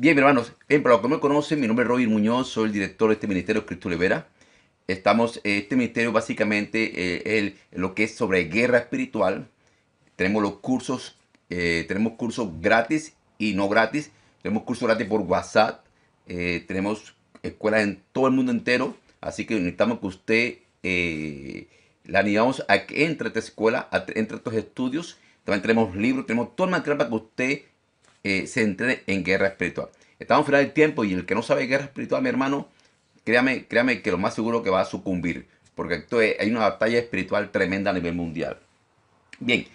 Bien, hermanos, bien, para los que me conocen, mi nombre es Robin Muñoz, soy el director de este ministerio, Cristo Libera. Estamos, este ministerio básicamente lo que es sobre guerra espiritual. Tenemos los cursos, tenemos cursos gratis y no gratis. Tenemos cursos gratis por WhatsApp, tenemos escuelas en todo el mundo entero. Así que necesitamos que usted, la animamos a que entre a esta escuela, entre a estos estudios. También tenemos libros, tenemos todo el material para que usted se entrene en guerra espiritual. Estamos fuera del tiempo y el que no sabe guerra espiritual, mi hermano, créame que lo más seguro que va a sucumbir, porque hay una batalla espiritual tremenda a nivel mundial. Bien,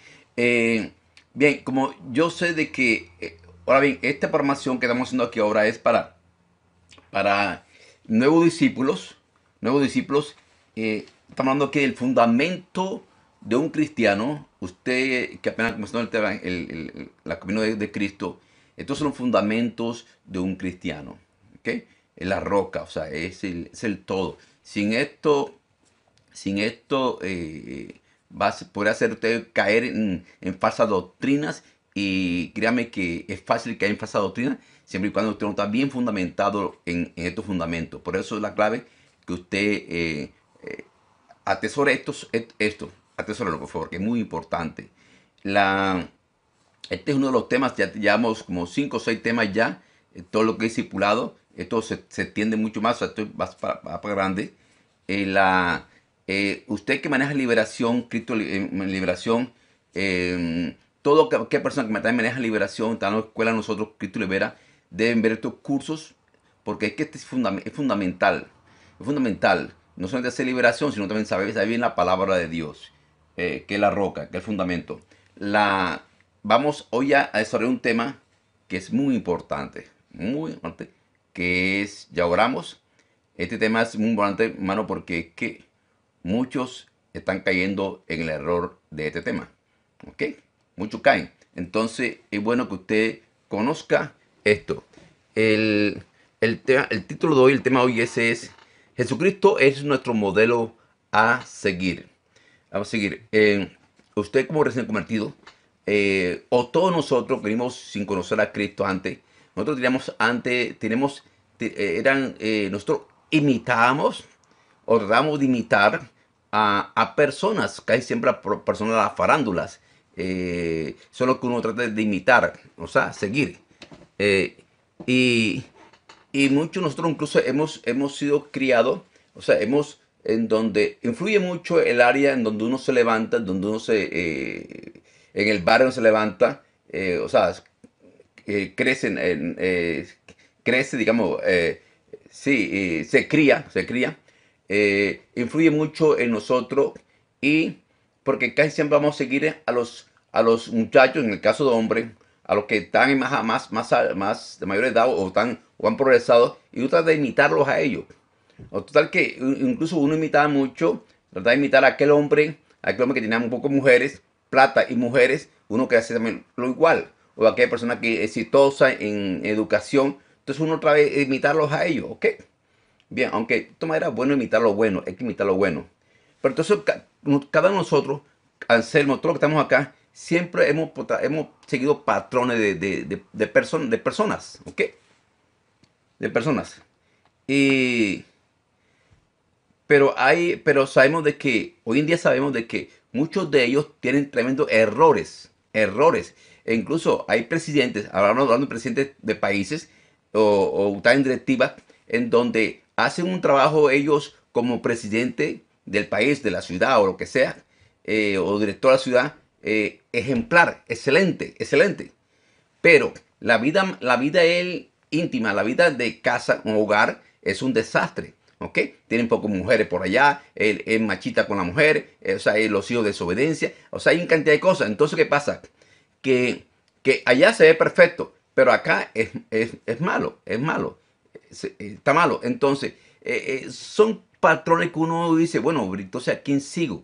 bien, como yo sé de que, ahora bien, esta formación que estamos haciendo aquí ahora es para nuevos discípulos, estamos hablando aquí del fundamento de un cristiano. Usted que apenas comenzó el camino de Cristo, estos son los fundamentos de un cristiano, ¿okay? Es la roca, o sea, es el todo. Sin esto podría hacer usted caer en falsas doctrinas, y créame que es fácil caer en falsas doctrinas siempre y cuando usted no está bien fundamentado en estos fundamentos. Por eso es la clave que usted atesore esto. Atesóralo, por favor, que es muy importante. Este es uno de los temas, ya llevamos como 5 o 6 temas ya, todo lo que es discipulado. Esto se extiende mucho más, o sea, esto va para grande. Usted que maneja liberación, Cristo, liberación, todo cualquier persona que maneja liberación, está en la escuela nosotros, Cristo Libera, deben ver estos cursos, porque es que este es fundamental. No solamente hacer liberación, sino también saber bien la palabra de Dios, que es la roca, que es el fundamento. Vamos hoy a desarrollar un tema que es muy importante, que es, ya oramos. Este tema es muy importante, hermano, porque es que muchos están cayendo en el error de este tema, ¿ok? Muchos caen. Entonces, es bueno que usted conozca esto. El título de hoy, el tema de hoy es Jesucristo es nuestro modelo a seguir. Vamos a seguir. Usted como recién convertido, o todos nosotros que venimos sin conocer a Cristo antes, nosotros nosotros imitábamos o tratamos de imitar a personas, casi siempre a personas de las farándulas. Solo que uno trata de imitar, o sea, seguir. Y muchos de nosotros incluso hemos sido criados, o sea, en donde influye mucho el área en donde uno se levanta, en el barrio se levanta, o sea, crece, digamos, sí, se cría, influye mucho en nosotros, y porque casi siempre vamos a seguir a los muchachos, en el caso de hombres, a los que están en más de mayor edad o han progresado, y uno trata de imitarlos a ellos. O total que incluso uno imitaba mucho, trata de imitar a aquel hombre que tenía un poco mujeres, plata y mujeres, uno que hace también lo igual, o aquella persona que es exitosa en educación, entonces uno trata de imitarlos a ellos, ¿ok? Bien, aunque de todas maneras es bueno imitar lo bueno, hay que imitar lo bueno. Pero entonces cada uno de nosotros, Anselmo, todos los que estamos acá, siempre hemos seguido patrones de personas, ¿ok? De personas. Pero sabemos de que, hoy en día sabemos de que muchos de ellos tienen tremendos errores. E incluso hay presidentes, hablando de presidentes de países, o también directivas, en donde hacen un trabajo ellos como presidente del país, de la ciudad o lo que sea, o director de la ciudad, ejemplar, excelente, pero la vida de casa, un hogar, es un desastre, ¿ok? Tienen pocas mujeres por allá, es machista con la mujer, o sea, los hijos de desobediencia, o sea, hay una cantidad de cosas. Entonces, ¿qué pasa? Que allá se ve perfecto, pero acá es malo, está malo. Entonces, son patrones que uno dice, bueno, entonces, ¿a quién sigo?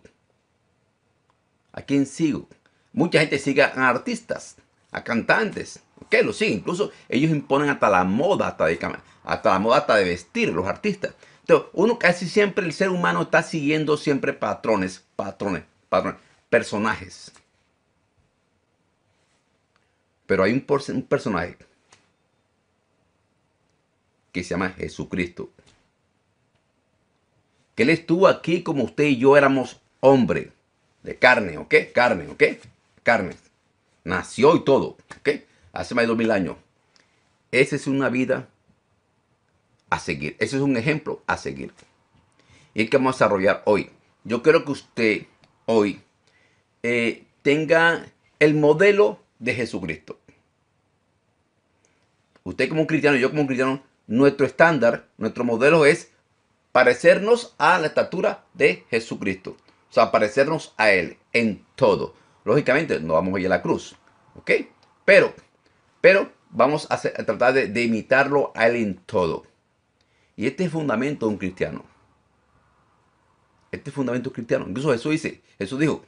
Mucha gente sigue a artistas, a cantantes, ¿ok? Lo siguen, incluso ellos imponen hasta la moda, hasta de vestir, los artistas. Entonces, uno casi siempre, el ser humano está siguiendo siempre patrones, personajes. Pero hay un personaje que se llama Jesucristo. Que Él estuvo aquí como usted y yo éramos hombres de carne, ¿ok? Carne, ¿ok? Carne. Nació y todo, ¿ok? Hace más de 2000 años. Esa es una vida a seguir. Ese es un ejemplo a seguir. Y el que vamos a desarrollar hoy. Yo quiero que usted hoy tenga el modelo de Jesucristo. Usted como un cristiano, yo como un cristiano, nuestro estándar, nuestro modelo es parecernos a la estatura de Jesucristo. O sea, parecernos a Él en todo. Lógicamente, no vamos a ir a la cruz, ¿ok? Pero vamos a tratar de imitarlo a Él en todo. Y este es el fundamento de un cristiano. Este es el fundamento cristiano. Incluso Jesús dijo,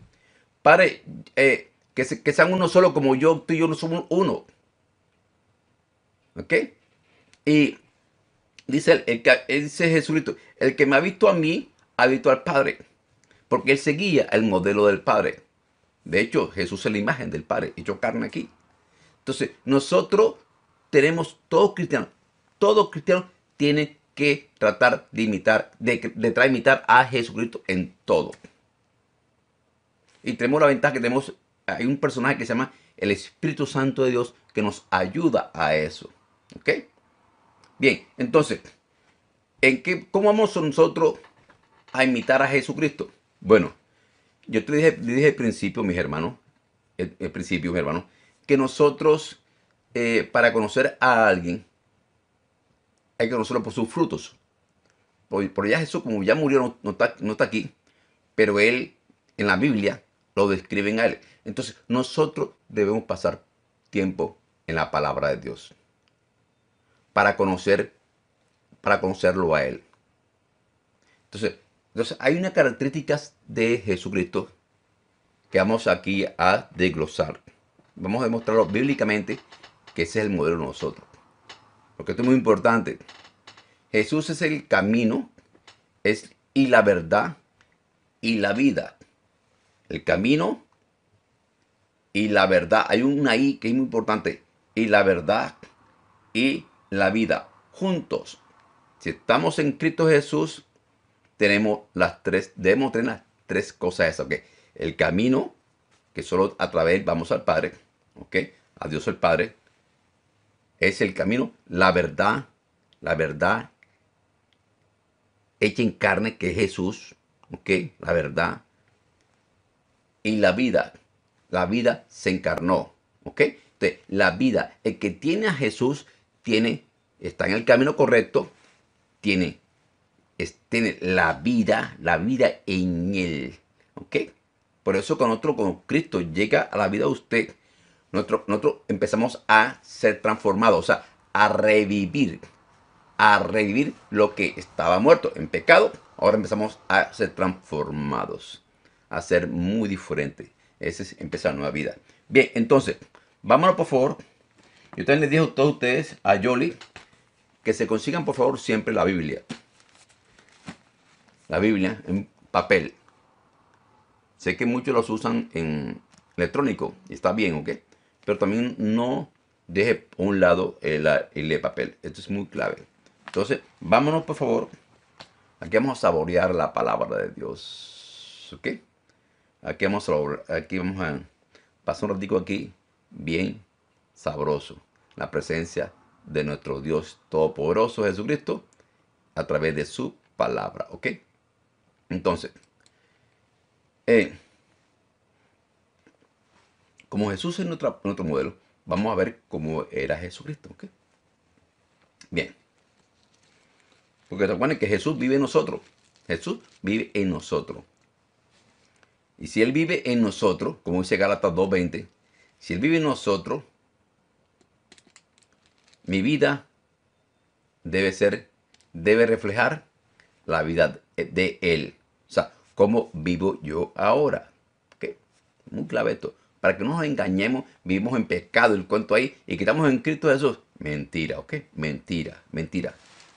Padre, que sean uno solo como yo, tú y yo no somos uno. ¿Ok? Y dice, dice Jesucristo, el que me ha visto al Padre. Porque Él seguía el modelo del Padre. De hecho, Jesús es la imagen del Padre, hecho carne aquí. Entonces, nosotros tenemos, todos cristianos tienen que tratar de imitar, de imitar a Jesucristo en todo. Y tenemos la ventaja que tenemos, hay un personaje que se llama el Espíritu Santo de Dios que nos ayuda a eso. ¿Ok? Bien, entonces, ¿cómo vamos nosotros a imitar a Jesucristo? Bueno, yo te dije al principio, mis hermanos, que nosotros, para conocer a alguien, hay que conocerlo por sus frutos. Por ya Jesús, como ya murió, no está aquí, pero Él, en la Biblia, lo describen a Él. Entonces, nosotros debemos pasar tiempo en la palabra de Dios para conocerlo a Él. Entonces hay unas características de Jesucristo que vamos aquí a desglosar. Vamos a demostrarlo bíblicamente que ese es el modelo de nosotros. Porque esto es muy importante. Jesús es el camino y la verdad y la vida. El camino y la verdad. Hay una I que es muy importante. Y la verdad y la vida. Juntos. Si estamos en Cristo Jesús, debemos tener las tres cosas esas. ¿Okay? El camino, que solo a través de él vamos al Padre. ¿Okay? A Dios el Padre. Es el camino, la verdad hecha en carne que es Jesús, ¿ok? La verdad y la vida se encarnó, ¿ok? Entonces, la vida, el que tiene a Jesús, está en el camino correcto, tiene la vida en él, ¿ok? Por eso cuando Cristo llega a la vida de usted, nosotros empezamos a ser transformados, o sea, a revivir lo que estaba muerto en pecado. Ahora empezamos a ser transformados, a ser muy diferentes. Esa es empezar nueva vida. Bien, entonces, vámonos por favor. Yo también les digo a todos ustedes, a Yoli, que se consigan por favor siempre la Biblia. La Biblia en papel. Sé que muchos los usan en electrónico, está bien, ¿ok? Pero también no deje a un lado el papel. Esto es muy clave. Entonces, vámonos por favor. Aquí vamos a saborear la palabra de Dios. ¿Ok? Aquí vamos a pasar un ratito aquí. Bien sabroso. La presencia de nuestro Dios Todopoderoso Jesucristo. A través de su palabra. ¿Ok? Entonces. Como Jesús es nuestro modelo. Vamos a ver cómo era Jesucristo, ¿ok? Bien. Porque recuerden que Jesús vive en nosotros. Jesús vive en nosotros. Y si Él vive en nosotros, como dice Gálatas 2:20, si Él vive en nosotros, mi vida debe reflejar la vida de Él. O sea, cómo vivo yo ahora. ¿Ok? Muy clave esto. Para que no nos engañemos, vivimos en pecado, el cuento ahí, y quitamos en Cristo Jesús. Mentira, ¿ok? Mentira, mentira.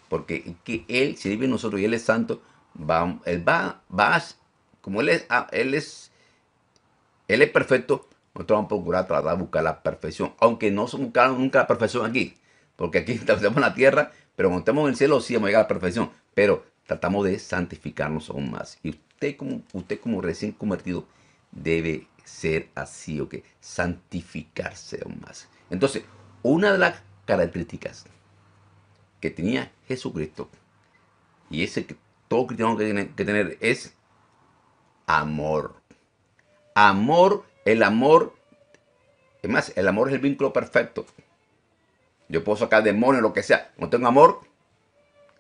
Porque que Él, si vive en nosotros y Él es santo, como Él es perfecto, nosotros vamos a procurar tratar de buscar la perfección. Aunque no buscamos nunca la perfección aquí, porque aquí estamos en la tierra, pero cuando estamos en el cielo sí vamos a llegar a la perfección, pero tratamos de santificarnos aún más. Y usted como recién convertido debe ser así, ¿ok? Santificarse aún más. Entonces, una de las características que tenía Jesucristo, y ese que todo cristiano tiene que tener, es amor. El amor es el vínculo perfecto. Yo puedo sacar demonios, lo que sea. No tengo amor,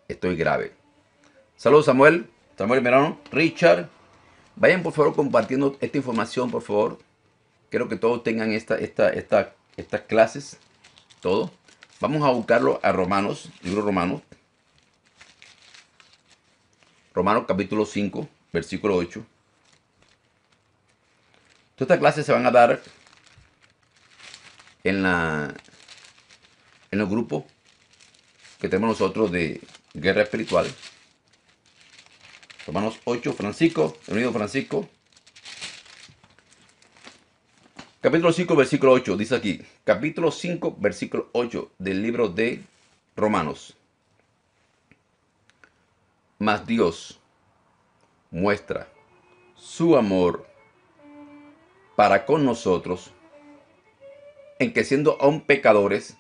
estoy grave. Saludos, Samuel Merano, Richard. Vayan por favor compartiendo esta información, por favor. Quiero que todos tengan estas clases. Todo. Vamos a buscarlo a Romanos, libro Romanos. Romanos capítulo 5, versículo 8. Todas estas clases se van a dar en el grupo que tenemos nosotros de Guerra Espiritual. Romanos 8, Francisco, bienvenido Francisco. Capítulo 5, versículo 8, dice aquí. Capítulo 5, versículo 8 del libro de Romanos. Mas Dios muestra su amor para con nosotros, en que siendo aún pecadores,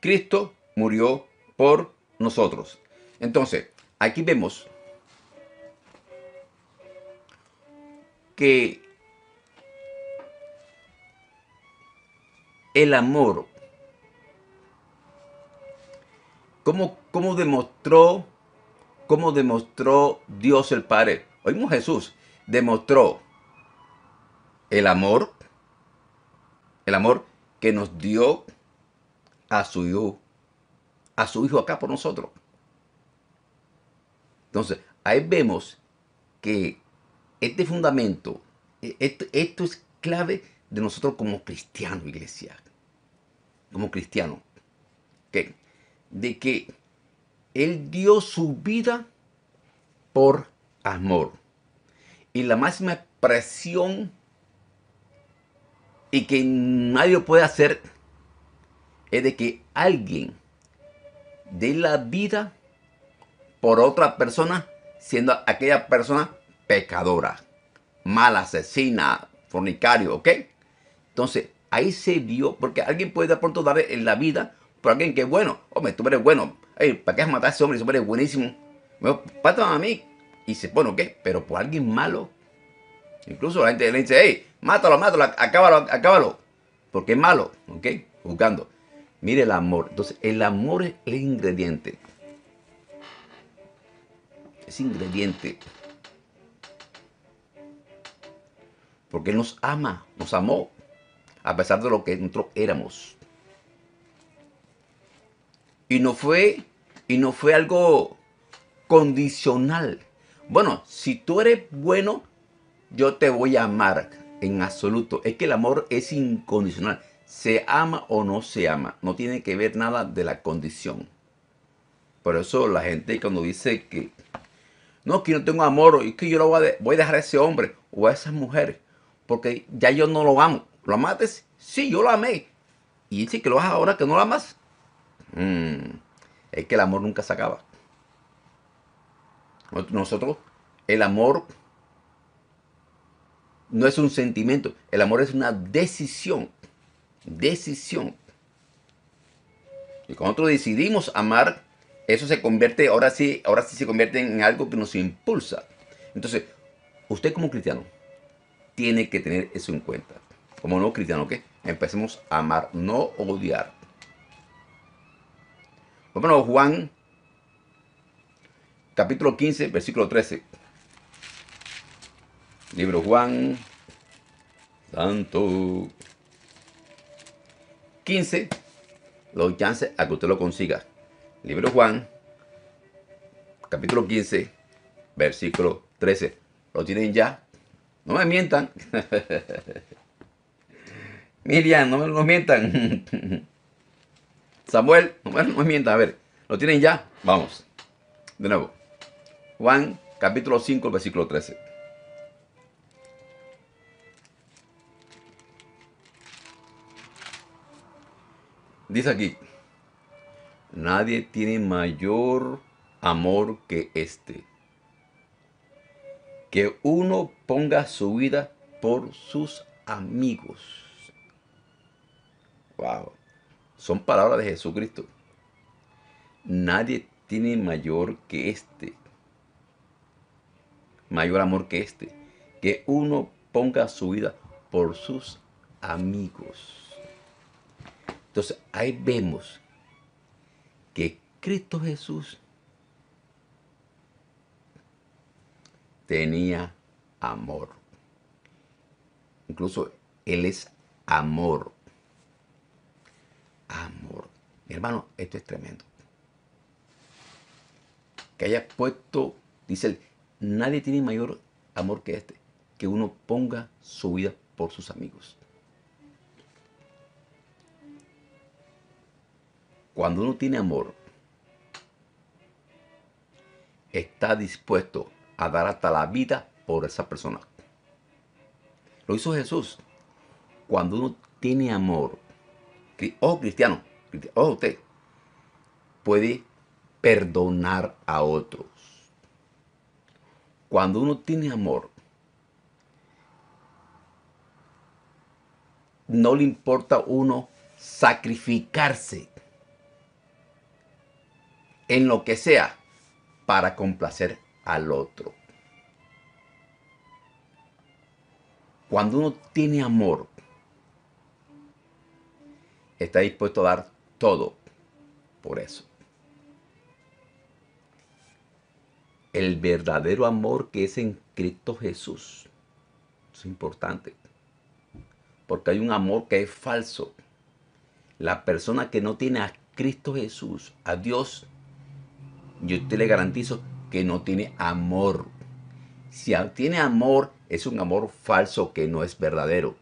Cristo murió por nosotros. Entonces, aquí vemos que el amor, ¿cómo demostró Dios el Padre? Oímos, Jesús demostró el amor que nos dio a su hijo acá por nosotros. Entonces, ahí vemos que este fundamento, esto es clave de nosotros como cristianos, iglesia. Como cristianos. ¿Okay? De que Él dio su vida por amor. Y la máxima expresión, y que nadie lo puede hacer, es de que alguien dé la vida por otra persona, siendo aquella persona pecadora, mala, asesina, fornicario, ¿ok? Entonces, ahí se vio, porque alguien puede de pronto dar la vida por alguien que es bueno. Hombre, tú eres bueno. Hey, ¿para qué matar a ese hombre? Ese hombre es buenísimo. Me matan a mí. Y se pone, ¿ok? Pero por alguien malo. Incluso la gente le dice, hey, mátalo, acábalo. Porque es malo, ¿ok? Juzgando. Mire el amor. Entonces, el amor es el ingrediente. Es ingrediente. Porque Él nos ama, nos amó, a pesar de lo que nosotros éramos. Y no fue algo condicional. Bueno, si tú eres bueno, yo te voy a amar. En absoluto. Es que el amor es incondicional. Se ama o no se ama. No tiene que ver nada de la condición. Por eso la gente cuando dice que yo no tengo amor, es que yo lo voy a dejar a ese hombre o a esa mujer, porque ya yo no lo amo. ¿Lo amates? Sí, yo lo amé. Y dice que lo vas ahora que no lo amas. Es que el amor nunca se acaba. Nosotros, el amor no es un sentimiento. El amor es una decisión. Decisión. Y cuando nosotros decidimos amar, eso se convierte, ahora sí se convierte en algo que nos impulsa. Entonces, usted como cristiano tiene que tener eso en cuenta. Como no cristiano, ¿qué? Empecemos a amar, no odiar. Bueno, Juan, capítulo 15, versículo 13. Libro Juan, Santo. 15, los chances a que usted lo consiga. Libro Juan, capítulo 15, versículo 13. ¿Lo tienen ya? No me mientan. Miriam, no me mientan. Samuel, no me mientan. A ver, ¿lo tienen ya? Vamos. De nuevo. Juan, capítulo 5, versículo 13. Dice aquí. Nadie tiene mayor amor que este, que uno ponga su vida por sus amigos. Wow, son palabras de Jesucristo. Nadie tiene mayor que este, mayor amor que este, que uno ponga su vida por sus amigos. Entonces ahí vemos que Cristo Jesús tenía amor. Incluso Él es amor. Amor. Mi hermano, esto es tremendo. Que hayas puesto, dice él, nadie tiene mayor amor que este, que uno ponga su vida por sus amigos. Cuando uno tiene amor, está dispuesto a dar hasta la vida por esa persona. Lo hizo Jesús. Cuando uno tiene amor, oh cristiano, oh usted, puede perdonar a otros. Cuando uno tiene amor, no le importa a uno sacrificarse en lo que sea para complacer al otro. Cuando uno tiene amor, está dispuesto a dar todo por eso. El verdadero amor que es en Cristo Jesús. Es importante. Porque hay un amor que es falso. La persona que no tiene a Cristo Jesús, a Dios, yo te le garantizo que no tiene amor. Si tiene amor, es un amor falso que no es verdadero.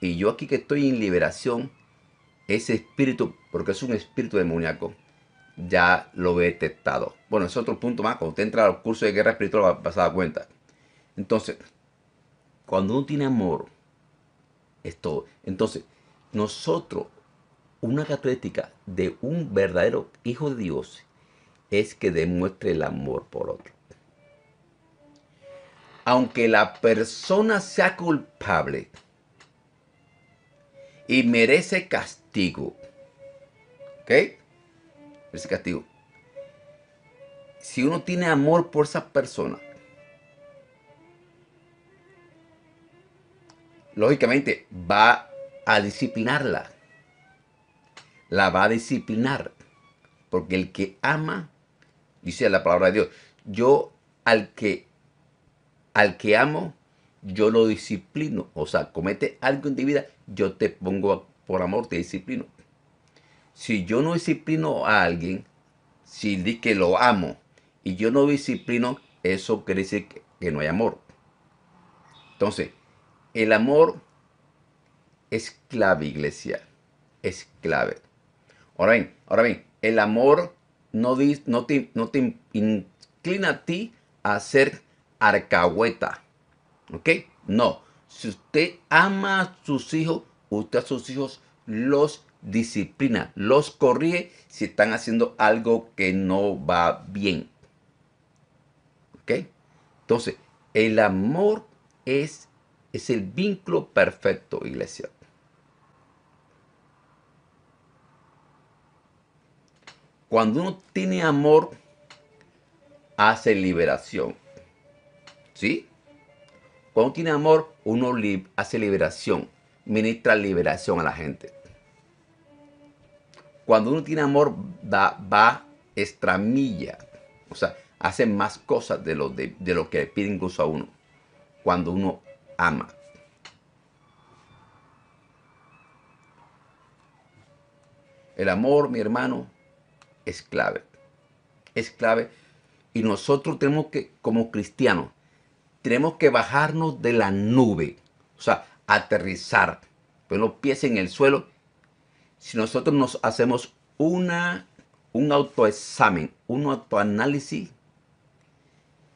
Y yo aquí que estoy en liberación, ese espíritu, porque es un espíritu demoníaco, ya lo he detectado. Bueno, es otro punto más. Cuando usted entra al curso de guerra espiritual, vas a dar cuenta. Entonces, cuando uno tiene amor, es todo. Entonces, nosotros, una característica de un verdadero hijo de Dios es que demuestre el amor por otro. Aunque la persona sea culpable y merece castigo, ¿ok? Merece castigo. Si uno tiene amor por esa persona, lógicamente va a disciplinarla. La va a disciplinar. Porque el que ama, dice la palabra de Dios, yo al que amo, yo lo disciplino. O sea, comete algo en tu vida, yo te pongo por amor, te disciplino. Si yo no disciplino a alguien, si di que lo amo y yo no disciplino, eso quiere decir que no hay amor. Entonces, el amor es clave, iglesia. Es clave. Ahora bien, el amor no te inclina a ti a ser alcahueta. ¿Ok? No. Si usted ama a sus hijos, usted a sus hijos los disciplina, los corrige si están haciendo algo que no va bien. ¿Ok? Entonces, el amor es el vínculo perfecto, iglesia. Cuando uno tiene amor, hace liberación. ¿Sí? Cuando tiene amor, uno hace liberación, ministra liberación a la gente. Cuando uno tiene amor, va extra milla. O sea, hace más cosas de lo que le pide incluso a uno. Cuando uno ama. El amor, mi hermano, es clave. Es clave. Y nosotros tenemos que, como cristianos, tenemos que bajarnos de la nube. O sea, aterrizar. Con los pies en el suelo. Si nosotros nos hacemos un autoexamen, un autoanálisis,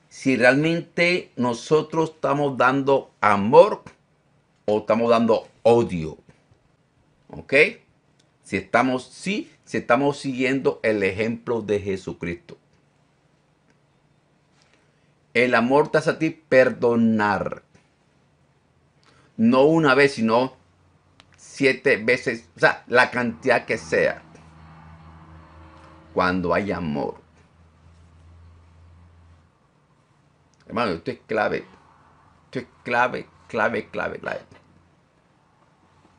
si realmente nosotros estamos dando amor o estamos dando odio. ¿Ok? Si si estamos siguiendo el ejemplo de Jesucristo. El amor te hace a ti perdonar. No una vez, sino 7 veces. O sea, la cantidad que sea. Cuando hay amor. Hermano, esto es clave. Esto es clave, clave, clave, clave.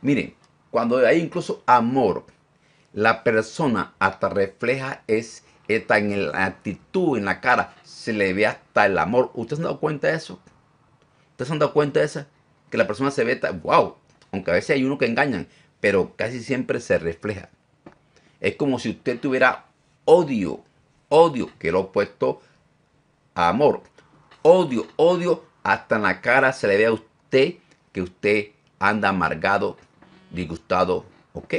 Miren, cuando hay incluso amor, la persona hasta refleja es está en la actitud, en la cara, se le ve hasta el amor. ¿Ustedes se han dado cuenta de eso? ¿Ustedes se han dado cuenta de eso? Que la persona se ve tan, wow, aunque a veces hay uno que engañan, pero casi siempre se refleja. Es como si usted tuviera odio, odio, que lo he puesto a amor. Odio, odio, hasta en la cara se le ve a usted que usted anda amargado, disgustado, ¿ok?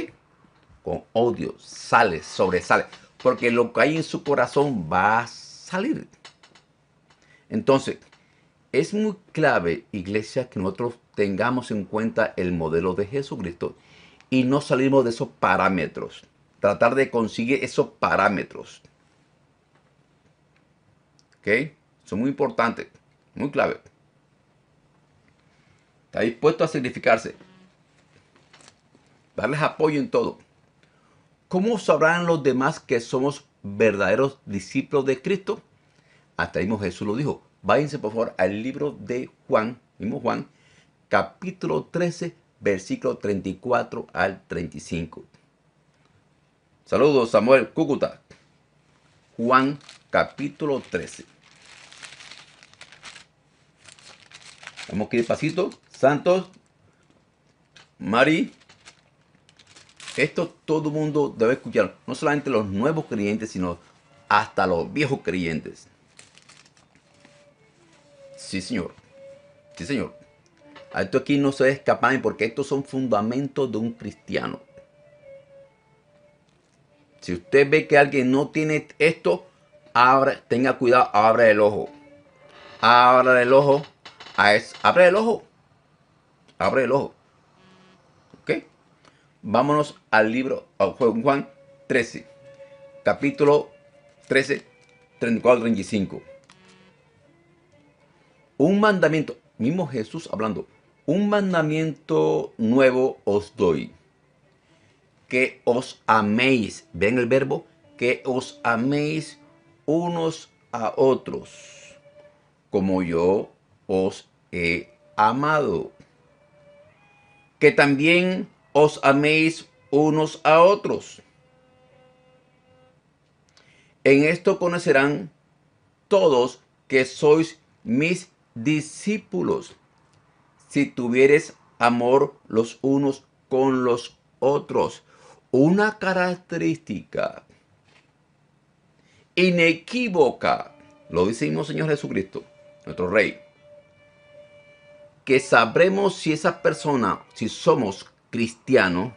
Con odio, sale, sobresale. Porque lo que hay en su corazón va a salir. Entonces, es muy clave, iglesia, que nosotros tengamos en cuenta el modelo de Jesucristo y no salimos de esos parámetros. Tratar de conseguir esos parámetros. ¿Ok? Son muy importantes, muy clave. Está dispuesto a sacrificarse. Darles apoyo en todo. ¿Cómo sabrán los demás que somos verdaderos discípulos de Cristo? Hasta ahí mismo Jesús lo dijo. Váyanse por favor al libro de Juan, mismo Juan, capítulo 13, versículo 34 al 35. Saludos Samuel Cúcuta. Juan, capítulo 13. Vamos aquí despacito. Santos, Mari. Esto todo el mundo debe escuchar, no solamente los nuevos creyentes, sino hasta los viejos creyentes. Sí, señor. Sí, señor. Esto aquí no se escapan porque estos son fundamentos de un cristiano. Si usted ve que alguien no tiene esto, abra, tenga cuidado, abra el ojo. Abra el ojo. A eso. Abre el ojo. Abre el ojo. ¿Ok? Vámonos al libro Juan 13, capítulo 13, 34, 35. Un mandamiento, mismo Jesús hablando, un mandamiento nuevo os doy, que os améis, ven el verbo, que os améis unos a otros, como yo os he amado, que también os améis unos a otros. En esto conocerán todos que sois mis discípulos, si tuvieres amor los unos con los otros. Una característica inequívoca, lo dice el mismo Señor Jesucristo, nuestro Rey, que sabremos si esa persona, si somos cristiano,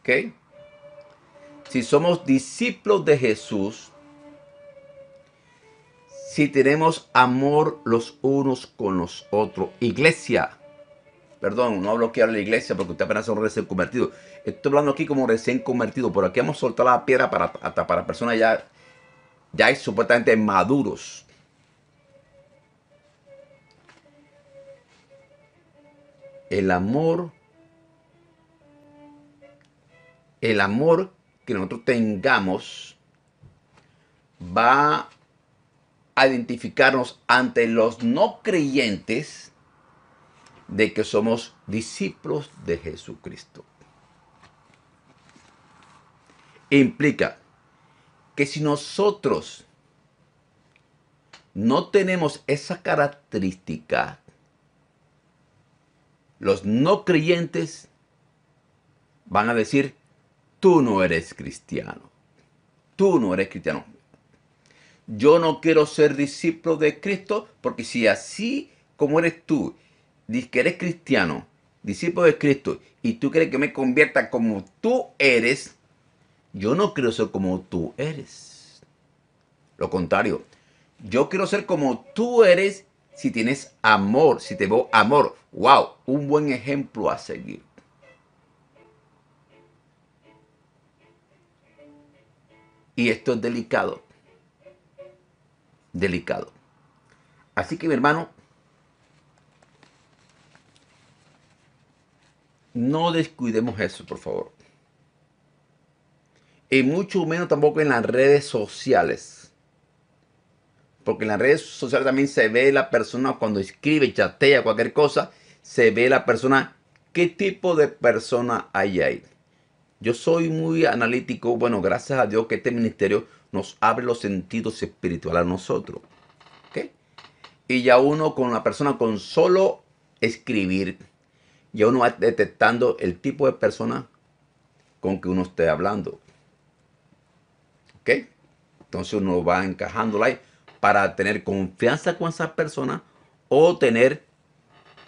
¿ok? Si somos discípulos de Jesús, si tenemos amor los unos con los otros. Iglesia, perdón, no hablo aquí a la iglesia porque usted apenas es un recién convertido. Estoy hablando aquí como recién convertido, pero aquí vamos a soltar la piedra hasta para personas ya supuestamente maduros. El amor que nosotros tengamos va a identificarnos ante los no creyentes de que somos discípulos de Jesucristo. Implica que si nosotros no tenemos esa característica, los no creyentes van a decir: tú no eres cristiano. Tú no eres cristiano. Yo no quiero ser discípulo de Cristo, porque si así como eres tú, dices que eres cristiano, discípulo de Cristo, y tú quieres que me convierta como tú eres, yo no quiero ser como tú eres. Lo contrario, yo quiero ser como tú eres si tienes amor, si te veo amor. ¡Wow! Un buen ejemplo a seguir. Y esto es delicado. Delicado. Así que, mi hermano, no descuidemos eso, por favor. Y mucho menos tampoco en las redes sociales. Porque en las redes sociales también se ve la persona cuando escribe, chatea, cualquier cosa. Se ve la persona, qué tipo de persona hay ahí. Yo soy muy analítico. Bueno, gracias a Dios que este ministerio nos abre los sentidos espirituales a nosotros. ¿Okay? Y ya uno con la persona, con solo escribir, ya uno va detectando el tipo de persona con que uno esté hablando. ¿Ok? Entonces uno va encajándola ahí para tener confianza con esa persona o tener,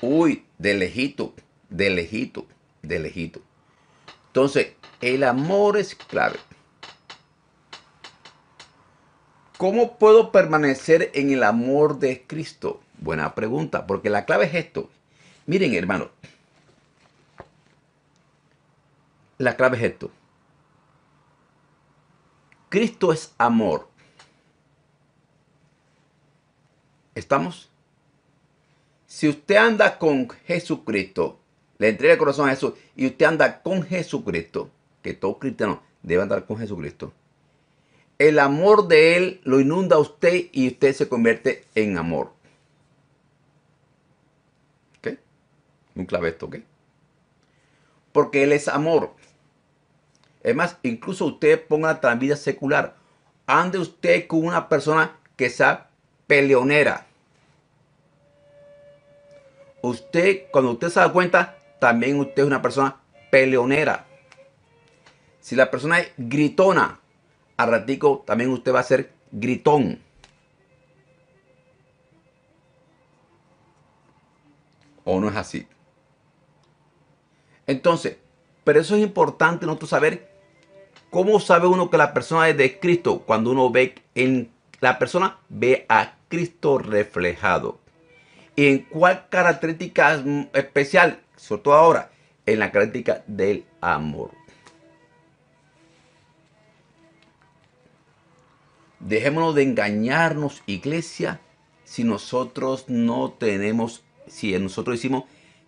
uy, de lejito. Entonces, el amor es clave. ¿Cómo puedo permanecer en el amor de Cristo? Buena pregunta, porque la clave es esto. Miren, hermano. La clave es esto. Cristo es amor. ¿Estamos? Si usted anda con Jesucristo, le entrega el corazón a Jesús y usted anda con Jesucristo, que todo cristiano debe andar con Jesucristo, el amor de Él lo inunda a usted y usted se convierte en amor. ¿Ok? Muy clave esto, ¿ok? Porque Él es amor. Es más, incluso usted ponga la vida secular. Ande usted con una persona que sea peleonera. Usted, cuando usted se da cuenta, también usted es una persona peleonera. Si la persona es gritona, al ratico también usted va a ser gritón. ¿O no es así? Entonces, pero eso es importante nosotros saber cómo sabe uno que la persona es de Cristo cuando uno ve en la persona ve a Cristo reflejado. ¿Y en cuál característica especial? Sobre todo ahora, en la característica del amor. Dejémonos de engañarnos, iglesia, si nosotros no tenemos, si nosotros decimos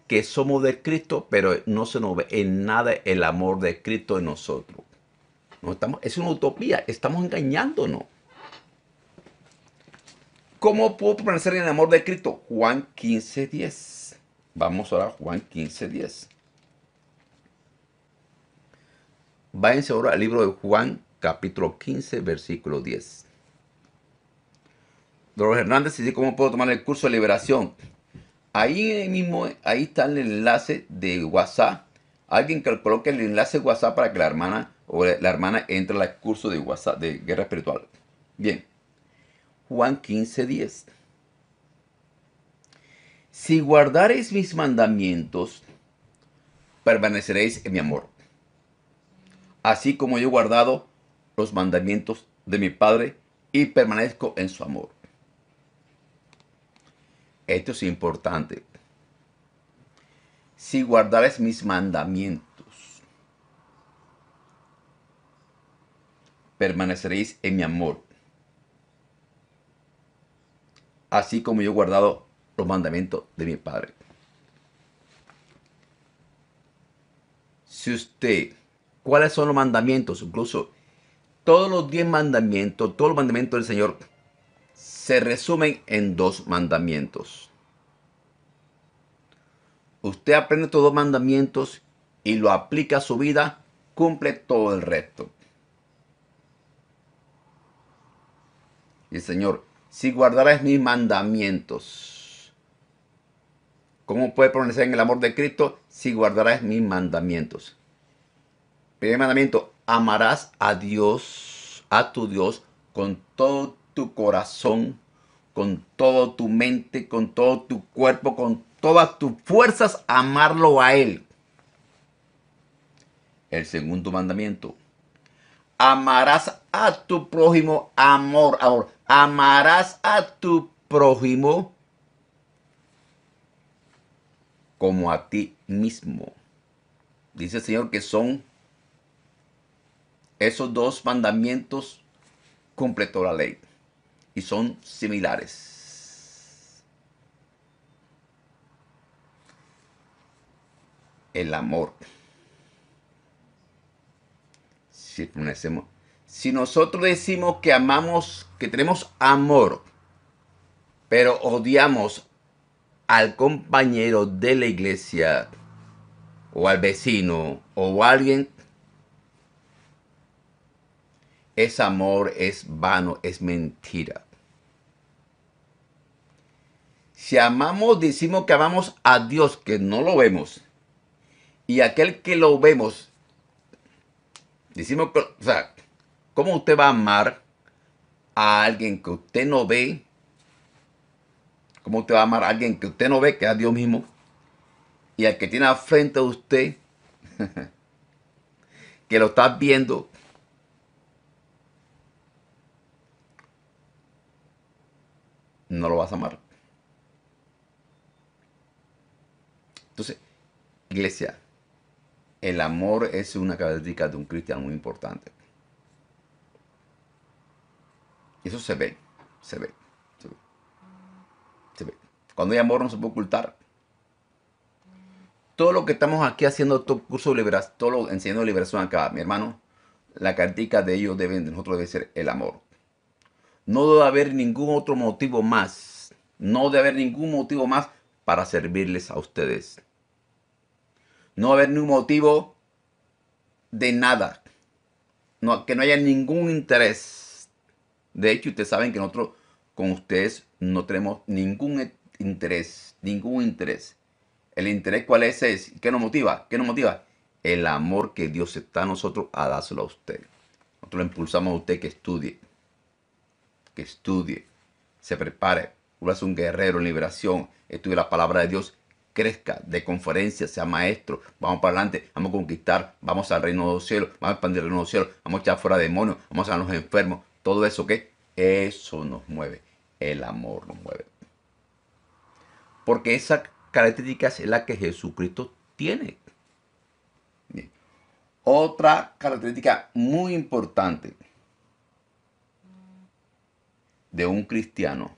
que somos de Cristo, pero no se nos ve en nada el amor de Cristo en nosotros. No estamos, es una utopía, estamos engañándonos. ¿Cómo puedo permanecer en el amor de Cristo? Juan 15:10. Vamos ahora a Juan 15:10. Váyanse ahora al libro de Juan, capítulo 15, versículo 10. Robert Hernández dice, ¿cómo puedo tomar el curso de liberación? Ahí mismo, ahí está el enlace de WhatsApp. Alguien calculó que el enlace de WhatsApp para que la hermana o la hermana entre al curso de WhatsApp de guerra espiritual. Bien. Juan 15:10. Si guardaréis mis mandamientos, permaneceréis en mi amor. Así como yo he guardado los mandamientos de mi Padre y permanezco en su amor. Esto es importante. Si guardares mis mandamientos, permaneceréis en mi amor. Así como yo he guardado los mandamientos de mi Padre. Si usted, ¿cuáles son los mandamientos? Incluso todos los 10 mandamientos, todos los mandamientos del Señor se resumen en 2 mandamientos. Usted aprende estos 2 mandamientos y lo aplica a su vida, cumple todo el resto. Y el Señor, si guardarás mis mandamientos, ¿cómo puede permanecer en el amor de Cristo? Si guardarás mis mandamientos. Primer mandamiento, amarás a Dios, a tu Dios, con todo tu corazón, con todo tu mente, con todo tu cuerpo, con todas tus fuerzas, amarlo a Él. El segundo mandamiento, amarás a tu prójimo, amor, amarás a tu prójimo como a ti mismo. Dice el Señor que son esos 2 mandamientos completó la ley y son similares. El amor. Si nosotros decimos que amamos, que tenemos amor, pero odiamos al compañero de la iglesia o al vecino o a alguien, ese amor es vano, es mentira. Si amamos, decimos que amamos a Dios, que no lo vemos, y aquel que lo vemos, decimos, o sea, ¿cómo usted va a amar a alguien que usted no ve? ¿Cómo usted va a amar a alguien que usted no ve, que es a Dios mismo? Y al que tiene al frente de usted, que lo está viendo. No lo vas a amar. Entonces, iglesia, el amor es una característica de un cristiano muy importante. Eso se ve, se ve, se ve, se ve. Cuando hay amor no se puede ocultar. Todo lo que estamos aquí haciendo, todo curso de liberación, todo lo enseñando de liberación acá, mi hermano, la característica de ellos deben, de nosotros debe ser el amor. No debe haber ningún otro motivo más. No debe haber ningún motivo más para servirles a ustedes. No debe haber ningún motivo de nada. No, que no haya ningún interés. De hecho, ustedes saben que nosotros con ustedes no tenemos ningún interés. Ningún interés. ¿El interés cuál es? ¿Qué nos motiva? ¿Qué nos motiva? El amor que Dios está a nosotros a dárselo a usted. Nosotros le impulsamos a usted que estudie. Que estudie, se prepare, vuelva un guerrero en liberación, estudie la palabra de Dios, crezca de conferencia, sea maestro, vamos para adelante, vamos a conquistar, vamos al reino de los cielos, vamos a expandir el reino de los cielos, vamos a echar fuera demonios, vamos a sanar a los enfermos, todo eso, ¿qué? Eso nos mueve, el amor nos mueve. Porque esa característica es la que Jesucristo tiene. Bien. Otra característica muy importante de un cristiano.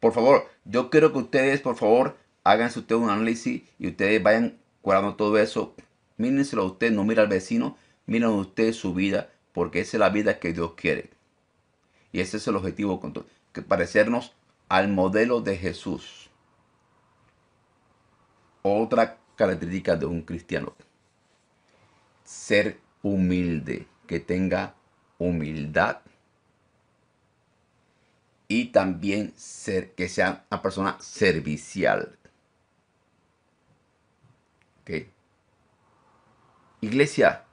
Por favor, yo quiero que ustedes, por favor, háganse ustedes un análisis y ustedes vayan cuadrando todo eso. Mírenselo a ustedes, no mira al vecino, miren ustedes su vida, porque esa es la vida que Dios quiere. Y ese es el objetivo, que parecernos al modelo de Jesús. Otra característica de un cristiano. Ser humilde, que tenga humildad. Y también que sea una persona servicial. ¿Okay? Iglesia,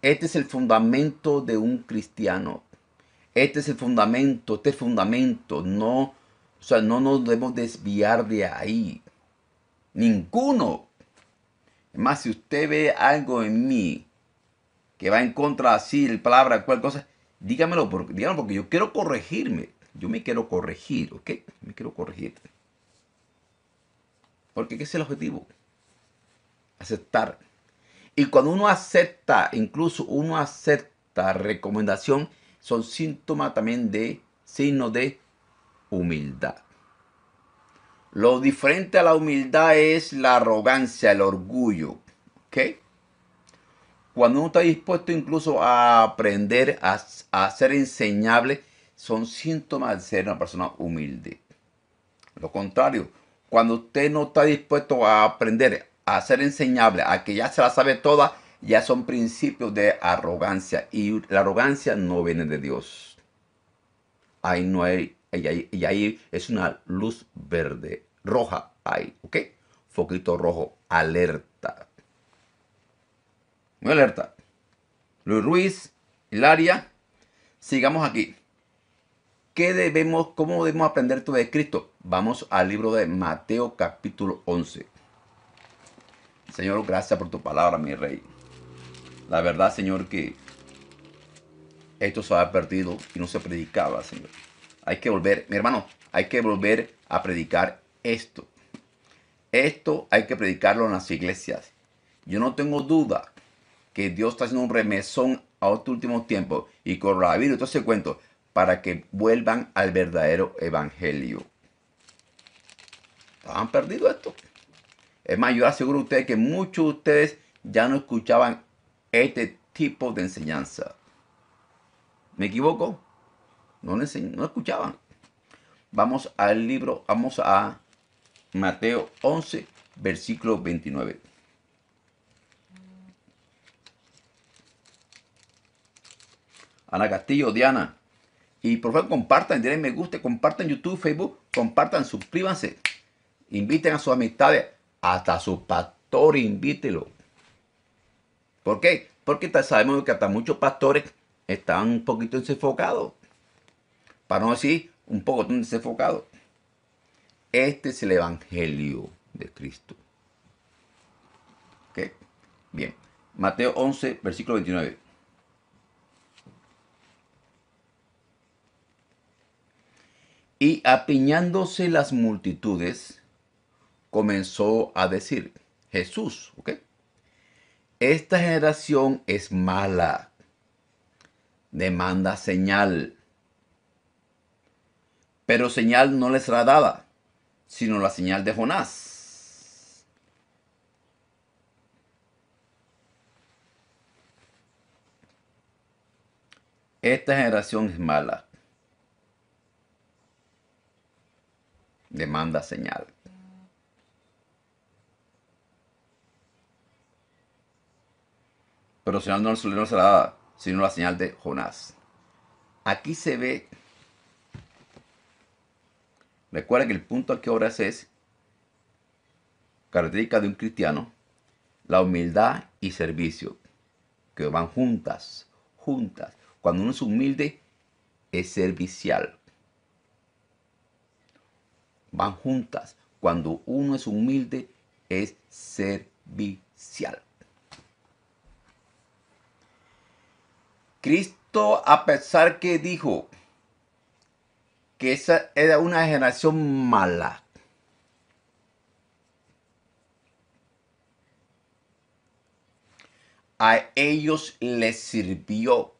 este es el fundamento de un cristiano. Este es el fundamento, este es el fundamento. No, o sea, no nos debemos desviar de ahí. Ninguno. Es más, si usted ve algo en mí que va en contra así, el palabra, cualquier cosa, dígamelo, porque yo quiero corregirme. Yo me quiero corregir, ¿ok? Me quiero corregir. Porque ese es el objetivo. Aceptar. Y cuando uno acepta, incluso uno acepta recomendación, son síntomas también de, signos de humildad. Lo diferente a la humildad es la arrogancia, el orgullo, ¿ok? Cuando uno está dispuesto incluso a aprender, a ser enseñable, son síntomas de ser una persona humilde. Lo contrario, cuando usted no está dispuesto a aprender, a ser enseñable, a que ya se la sabe toda, ya son principios de arrogancia. Y la arrogancia no viene de Dios. Ahí no hay, y ahí es una luz verde, roja, ahí, ¿ok? Foquito rojo, alerta. Muy alerta. Luis Ruiz, Hilaria, sigamos aquí. ¿Qué debemos, cómo debemos aprender todo de Cristo? Vamos al libro de Mateo capítulo 11. Señor, gracias por tu palabra, mi Rey. La verdad, Señor, que esto se había perdido y no se predicaba, Señor. Hay que volver, mi hermano, hay que volver a predicar esto. Esto hay que predicarlo en las iglesias. Yo no tengo duda que Dios está haciendo un remesón a estos últimos tiempos y coronavirus, todo ese cuento, para que vuelvan al verdadero evangelio. ¿Han perdido esto? Es más, yo aseguro a ustedes que muchos de ustedes ya no escuchaban este tipo de enseñanza. ¿Me equivoco? No escuchaban. Vamos al libro, vamos a Mateo 11, versículo 29. Ana Castillo, Diana. Y por favor compartan, denle me gusta, compartan YouTube, Facebook, compartan, suscríbanse. Inviten a sus amistades, hasta a sus pastores, invítelo. ¿Por qué? Porque sabemos que hasta muchos pastores están un poquito desenfocados. Para no decir un poco desenfocados. Este es el evangelio de Cristo. ¿Ok? Bien. Mateo 11, versículo 29. Y apiñándose las multitudes, comenzó a decir, Jesús, ¿ok? Esta generación es mala, demanda señal, pero señal no les será dada, sino la señal de Jonás. Esta generación es mala, demanda señal. Pero señal no será dada, sino la señal de Jonás. Aquí se ve. Recuerda que el punto al que oras es característica de un cristiano, la humildad y servicio, que van juntas, juntas. Cuando uno es humilde, es servicial. Van juntas. Cuando uno es humilde, es servicial. Cristo, a pesar que dijo que esa era una generación mala, a ellos les sirvió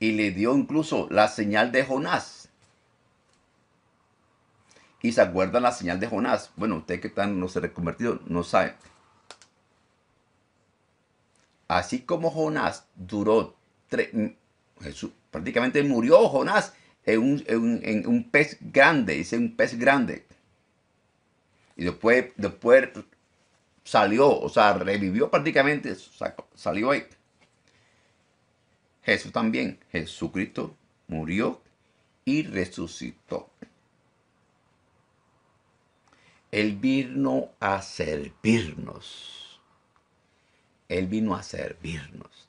y le dio incluso la señal de Jonás. ¿Y se acuerdan la señal de Jonás? Bueno, ustedes que están no se reconvertidos no saben. Así como Jonás duró Jesús, prácticamente murió Jonás en un pez grande, dice un pez grande. Y después salió, o sea, revivió prácticamente, salió ahí. Jesús también, Jesucristo murió y resucitó. Él vino a servirnos. Él vino a servirnos.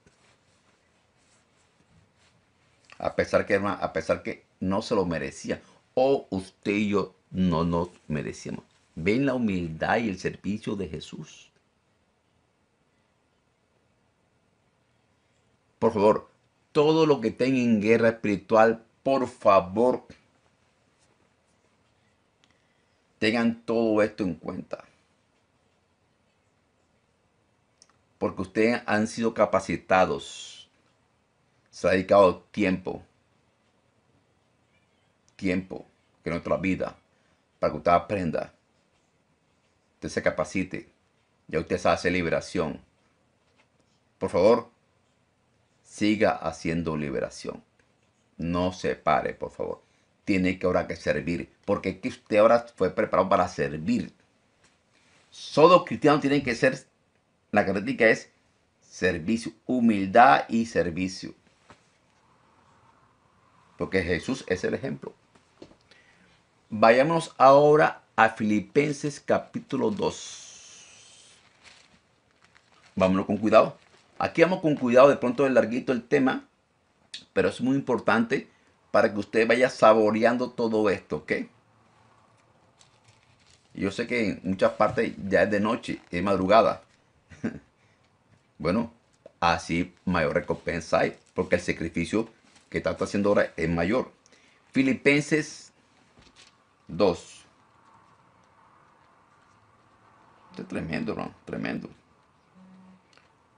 A pesar que no se lo merecía. O usted y yo no nos merecíamos. Ven la humildad y el servicio de Jesús. Por favor, todo lo que estén en guerra espiritual, por favor, tengan todo esto en cuenta. Porque ustedes han sido capacitados. Se ha dedicado tiempo. Tiempo. Que nuestra vida. Para que usted aprenda. Usted se capacite. Ya usted hace liberación. Por favor. Siga haciendo liberación. No se pare, por favor. Tiene que ahora que servir. Porque es que usted ahora fue preparado para servir. Todos cristianos tienen que ser. La característica es servicio, humildad y servicio. Porque Jesús es el ejemplo. Vayámonos ahora a Filipenses capítulo 2. Vámonos con cuidado. Aquí vamos con cuidado, de pronto es larguito el tema. Pero es muy importante para que usted vaya saboreando todo esto, ¿ok? Yo sé que en muchas partes ya es de noche, es madrugada. Bueno, así mayor recompensa hay, porque el sacrificio que está haciendo ahora es mayor. Filipenses 2. Esto es tremendo, hermano, tremendo.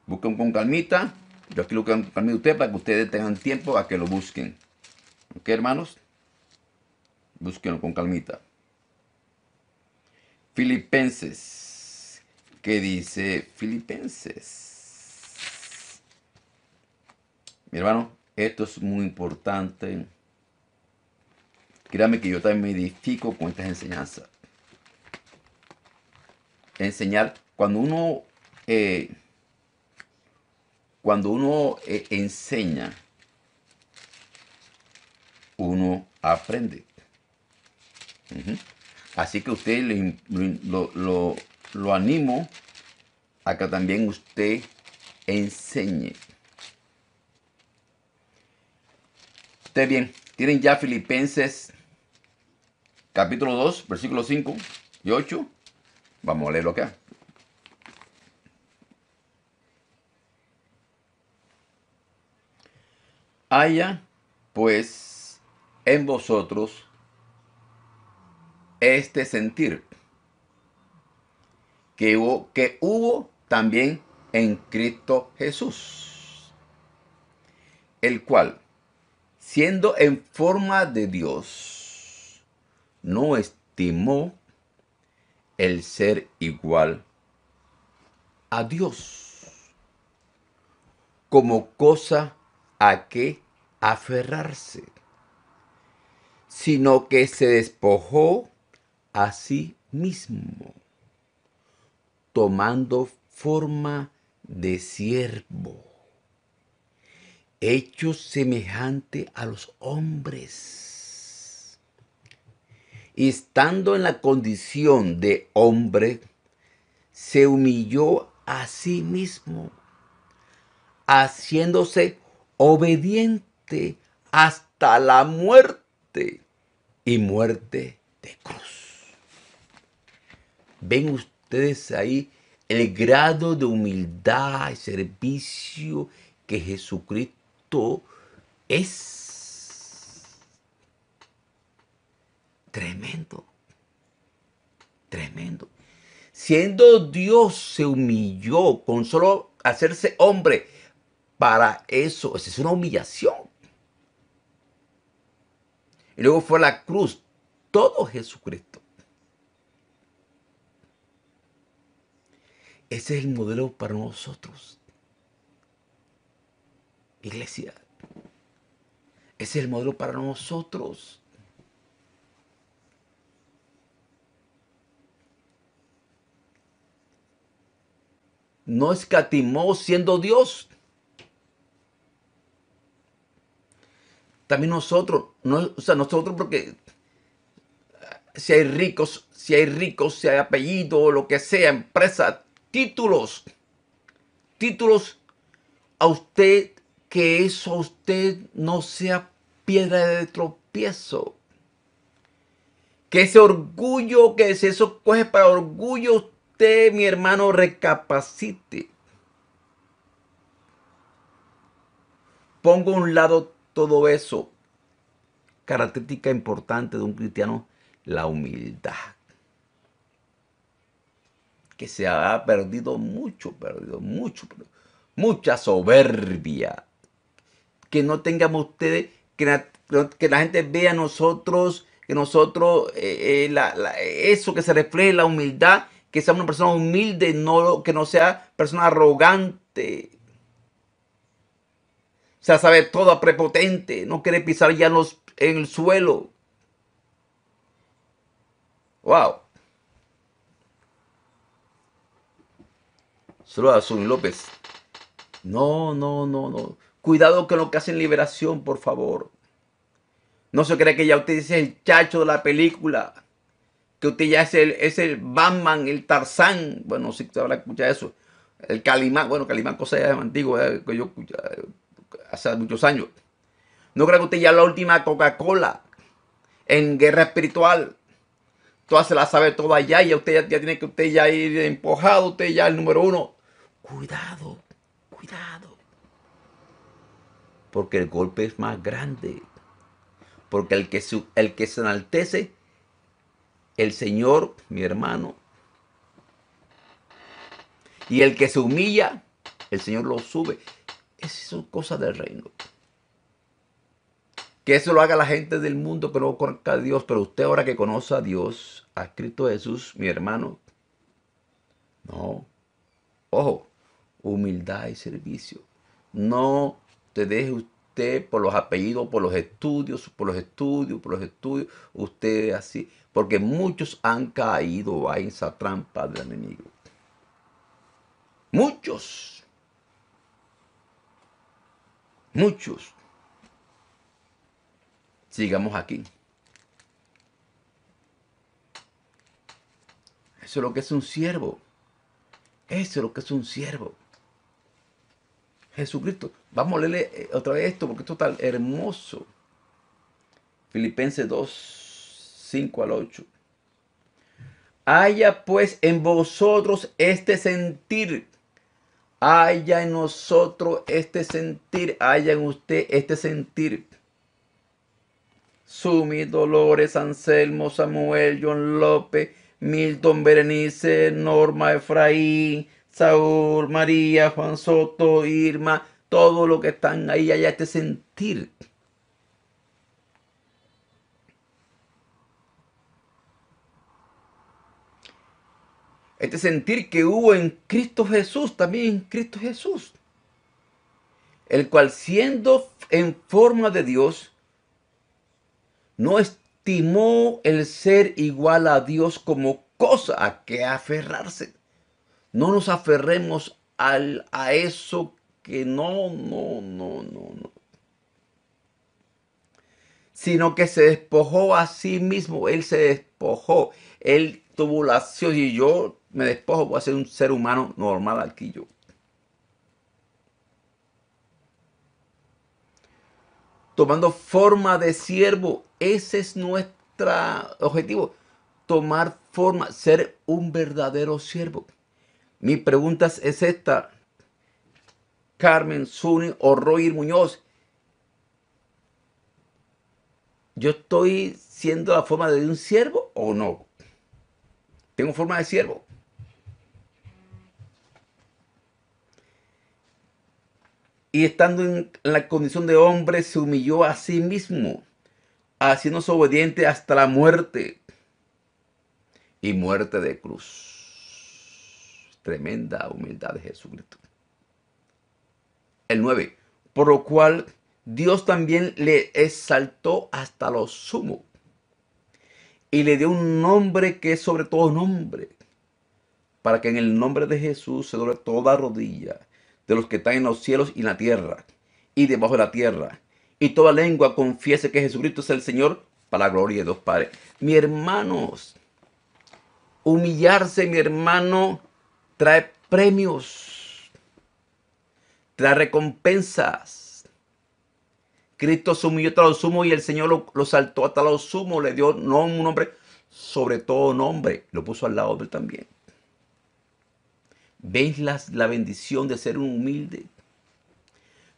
Busquen con calmita. Yo aquí lo calmé a usted para que ustedes tengan tiempo a que lo busquen. ¿Ok, hermanos? Búsquenlo con calmita. Filipenses. ¿Qué dice Filipenses? Mi hermano, esto es muy importante. Créame que yo también me edifico con estas enseñanzas. Enseñar, cuando uno enseña, uno aprende. Así que usted lo animo a que también usted enseñe. Usted bien, tienen ya Filipenses capítulo 2, versículos 5 y 8. Vamos a leerlo acá. Haya pues en vosotros este sentir que hubo también en Cristo Jesús, el cual, siendo en forma de Dios, no estimó el ser igual a Dios como cosa a que aferrarse, sino que se despojó a sí mismo, tomando forma de siervo, hecho semejante a los hombres, y estando en la condición de hombre, se humilló a sí mismo, haciéndose obediente hasta la muerte y muerte de cruz. ¿Ven ustedes ahí el grado de humildad y servicio que Jesucristo es? Tremendo, tremendo. Siendo Dios se humilló con solo hacerse hombre. Para eso, esa es una humillación. Y luego fue a la cruz todo Jesucristo. Ese es el modelo para nosotros, iglesia. Ese es el modelo para nosotros. No escatimó siendo Dios. También nosotros, nosotros porque si hay ricos, si hay apellido, lo que sea, empresa, Títulos, a usted, que eso a usted no sea piedra de tropiezo. Que ese orgullo, que si eso coge para orgullo, usted, mi hermano, recapacite. Pongo a un lado todo eso. Característica importante de un cristiano, la humildad. Que se ha perdido mucho, mucha soberbia. Que no tengamos ustedes, que la gente vea a nosotros, que nosotros, eso que se refleje la humildad, que sea una persona humilde, no, que no sea persona arrogante. O sea, sabe todo, prepotente, no quiere pisar ya en el suelo. ¡Wow! Solo a Zuni López. No. Cuidado con lo que hacen Liberación, por favor. No se cree que ya usted es el chacho de la película. Que usted ya es el Batman, el Tarzán. Bueno, no sé si usted habrá escuchado eso. El Calimán. Bueno, Calimán, cosa ya antigua, que yo hace muchos años. No cree que usted ya es la última Coca-Cola en guerra espiritual. Toda se la sabe toda allá y usted ya tiene que usted ya ir empujado. Usted ya es el número uno. Cuidado, porque el golpe es más grande, porque el que se enaltece, el Señor, mi hermano, y el que se humilla, el Señor lo sube. Esas son cosas del reino. Que eso lo haga la gente del mundo que no conozca a Dios. Pero usted ahora que conoce a Dios, a Cristo Jesús, mi hermano. No. Ojo, humildad y servicio. No te deje usted por los apellidos, por los estudios. Usted así. Porque muchos han caído a esa trampa del enemigo. Muchos. Muchos. Sigamos aquí. Eso es lo que es un siervo. Eso es lo que es un siervo. Jesucristo. Vamos a leerle otra vez esto porque esto está hermoso. Filipenses 2, 5 al 8. Haya pues en vosotros este sentir. Haya en nosotros este sentir. Haya en usted este sentir. Sumi, Dolores, Anselmo, Samuel, John López, Milton, Berenice, Norma, Efraín, Saúl, María, Juan Soto, Irma, todos los que están ahí, allá este sentir. Este sentir que hubo en Cristo Jesús, también en Cristo Jesús, el cual siendo en forma de Dios, no estimó el ser igual a Dios como cosa a que aferrarse. No nos aferremos a eso que no. Sino que se despojó a sí mismo. Él se despojó. Él tuvo la acción y yo me despojo. Voy a ser un ser humano normal aquí yo. Tomando forma de siervo. Ese es nuestro objetivo. Tomar forma. Ser un verdadero siervo. Mi pregunta es esta. Carmen, Zuni o Roger Muñoz. ¿Yo estoy siendo la forma de un siervo o no? ¿Tengo forma de siervo? Y estando en la condición de hombre, se humilló a sí mismo, haciéndose obediente hasta la muerte. Y muerte de cruz. Tremenda humildad de Jesucristo. El 9. Por lo cual Dios también le exaltó hasta lo sumo. Y le dio un nombre que es sobre todo nombre. Para que en el nombre de Jesús se doble toda rodilla. De los que están en los cielos y en la tierra, y debajo de la tierra, y toda lengua confiese que Jesucristo es el Señor, para la gloria de Dios Padre. Mis hermanos, humillarse, mi hermano, trae premios, trae recompensas. Cristo se humilló hasta lo sumo y el Señor lo saltó hasta lo sumo, le dio un nombre, sobre todo nombre, lo puso al lado de él también. ¿Veis la bendición de ser un humilde?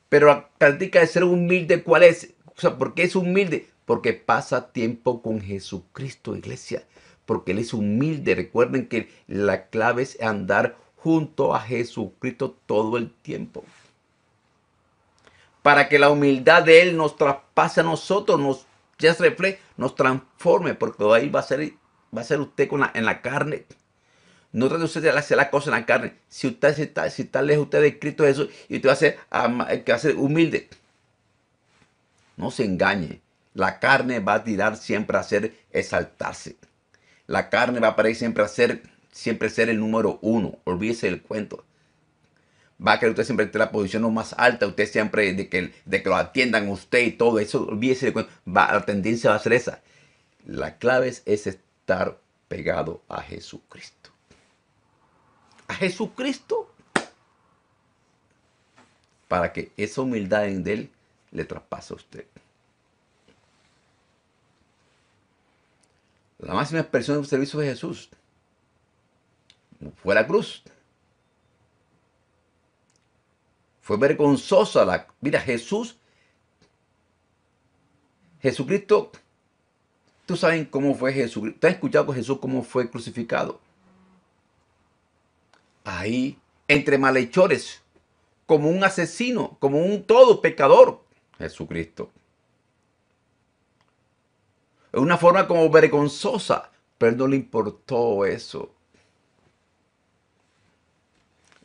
Pero la práctica de ser humilde, ¿cuál es? O sea, ¿por qué es humilde? Porque pasa tiempo con Jesucristo, iglesia. Porque Él es humilde. Recuerden que la clave es andar junto a Jesucristo todo el tiempo. Para que la humildad de Él nos traspase a nosotros, nos transforme. Porque ahí va a ser usted en la carne. No trate usted de hacer las cosas en la carne. Si usted está lejos usted de Cristo Jesús y usted va a ser humilde. No se engañe. La carne va a tirar siempre a ser exaltarse. La carne va a parecer siempre ser el número uno. Olvídese del cuento. Va a querer usted siempre esté en la posición más alta. Usted siempre de que lo atiendan usted y todo eso. Olvídese del cuento. La tendencia va a ser esa. La clave es estar pegado a Jesucristo. A Jesucristo, para que esa humildad en él le traspase a usted. La máxima expresión del servicio de Jesús fue la cruz. Fue vergonzosa la vida. Jesucristo, tú sabes cómo fue Jesucristo. ¿Tú has escuchado con Jesús cómo fue crucificado? Ahí, entre malhechores, como un asesino, como un todo pecador, Jesucristo. De una forma como vergonzosa, pero no le importó eso.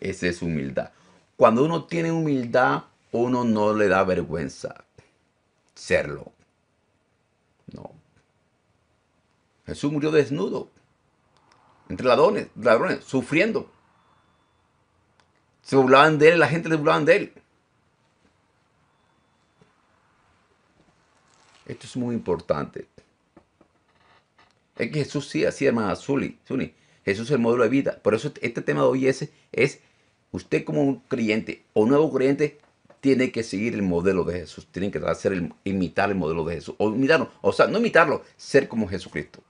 Esa es humildad. Cuando uno tiene humildad, uno no le da vergüenza serlo. No. Jesús murió desnudo, entre ladrones, sufriendo. Se burlaban de él, la gente se burlaban de él. Esto es muy importante. Es que Jesús sí hacía, hermana Zuli. Jesús es el modelo de vida. Por eso este tema de hoy es usted como un creyente o nuevo creyente tiene que seguir el modelo de Jesús. Tiene que hacer imitar el modelo de Jesús. O imitarlo. O sea, no imitarlo, ser como Jesucristo.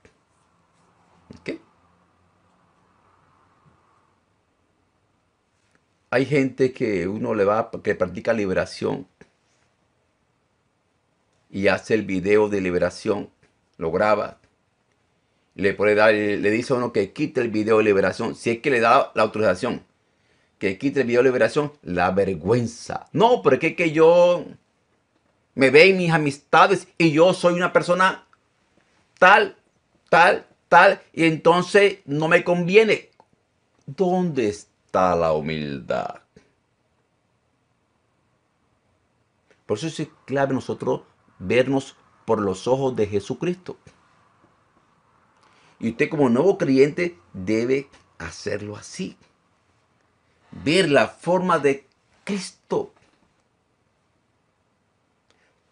¿Ok? Hay gente que uno le va, que practica liberación y hace el video de liberación, lo graba, le dice a uno que quite el video de liberación, si es que le da la autorización, que quite el video de liberación, la vergüenza. No, porque es que yo me veo en mis amistades y yo soy una persona tal, y entonces no me conviene. ¿Dónde está la humildad? Por eso es clave nosotros vernos por los ojos de Jesucristo. Y usted como nuevo creyente debe hacerlo así. Ver la forma de Cristo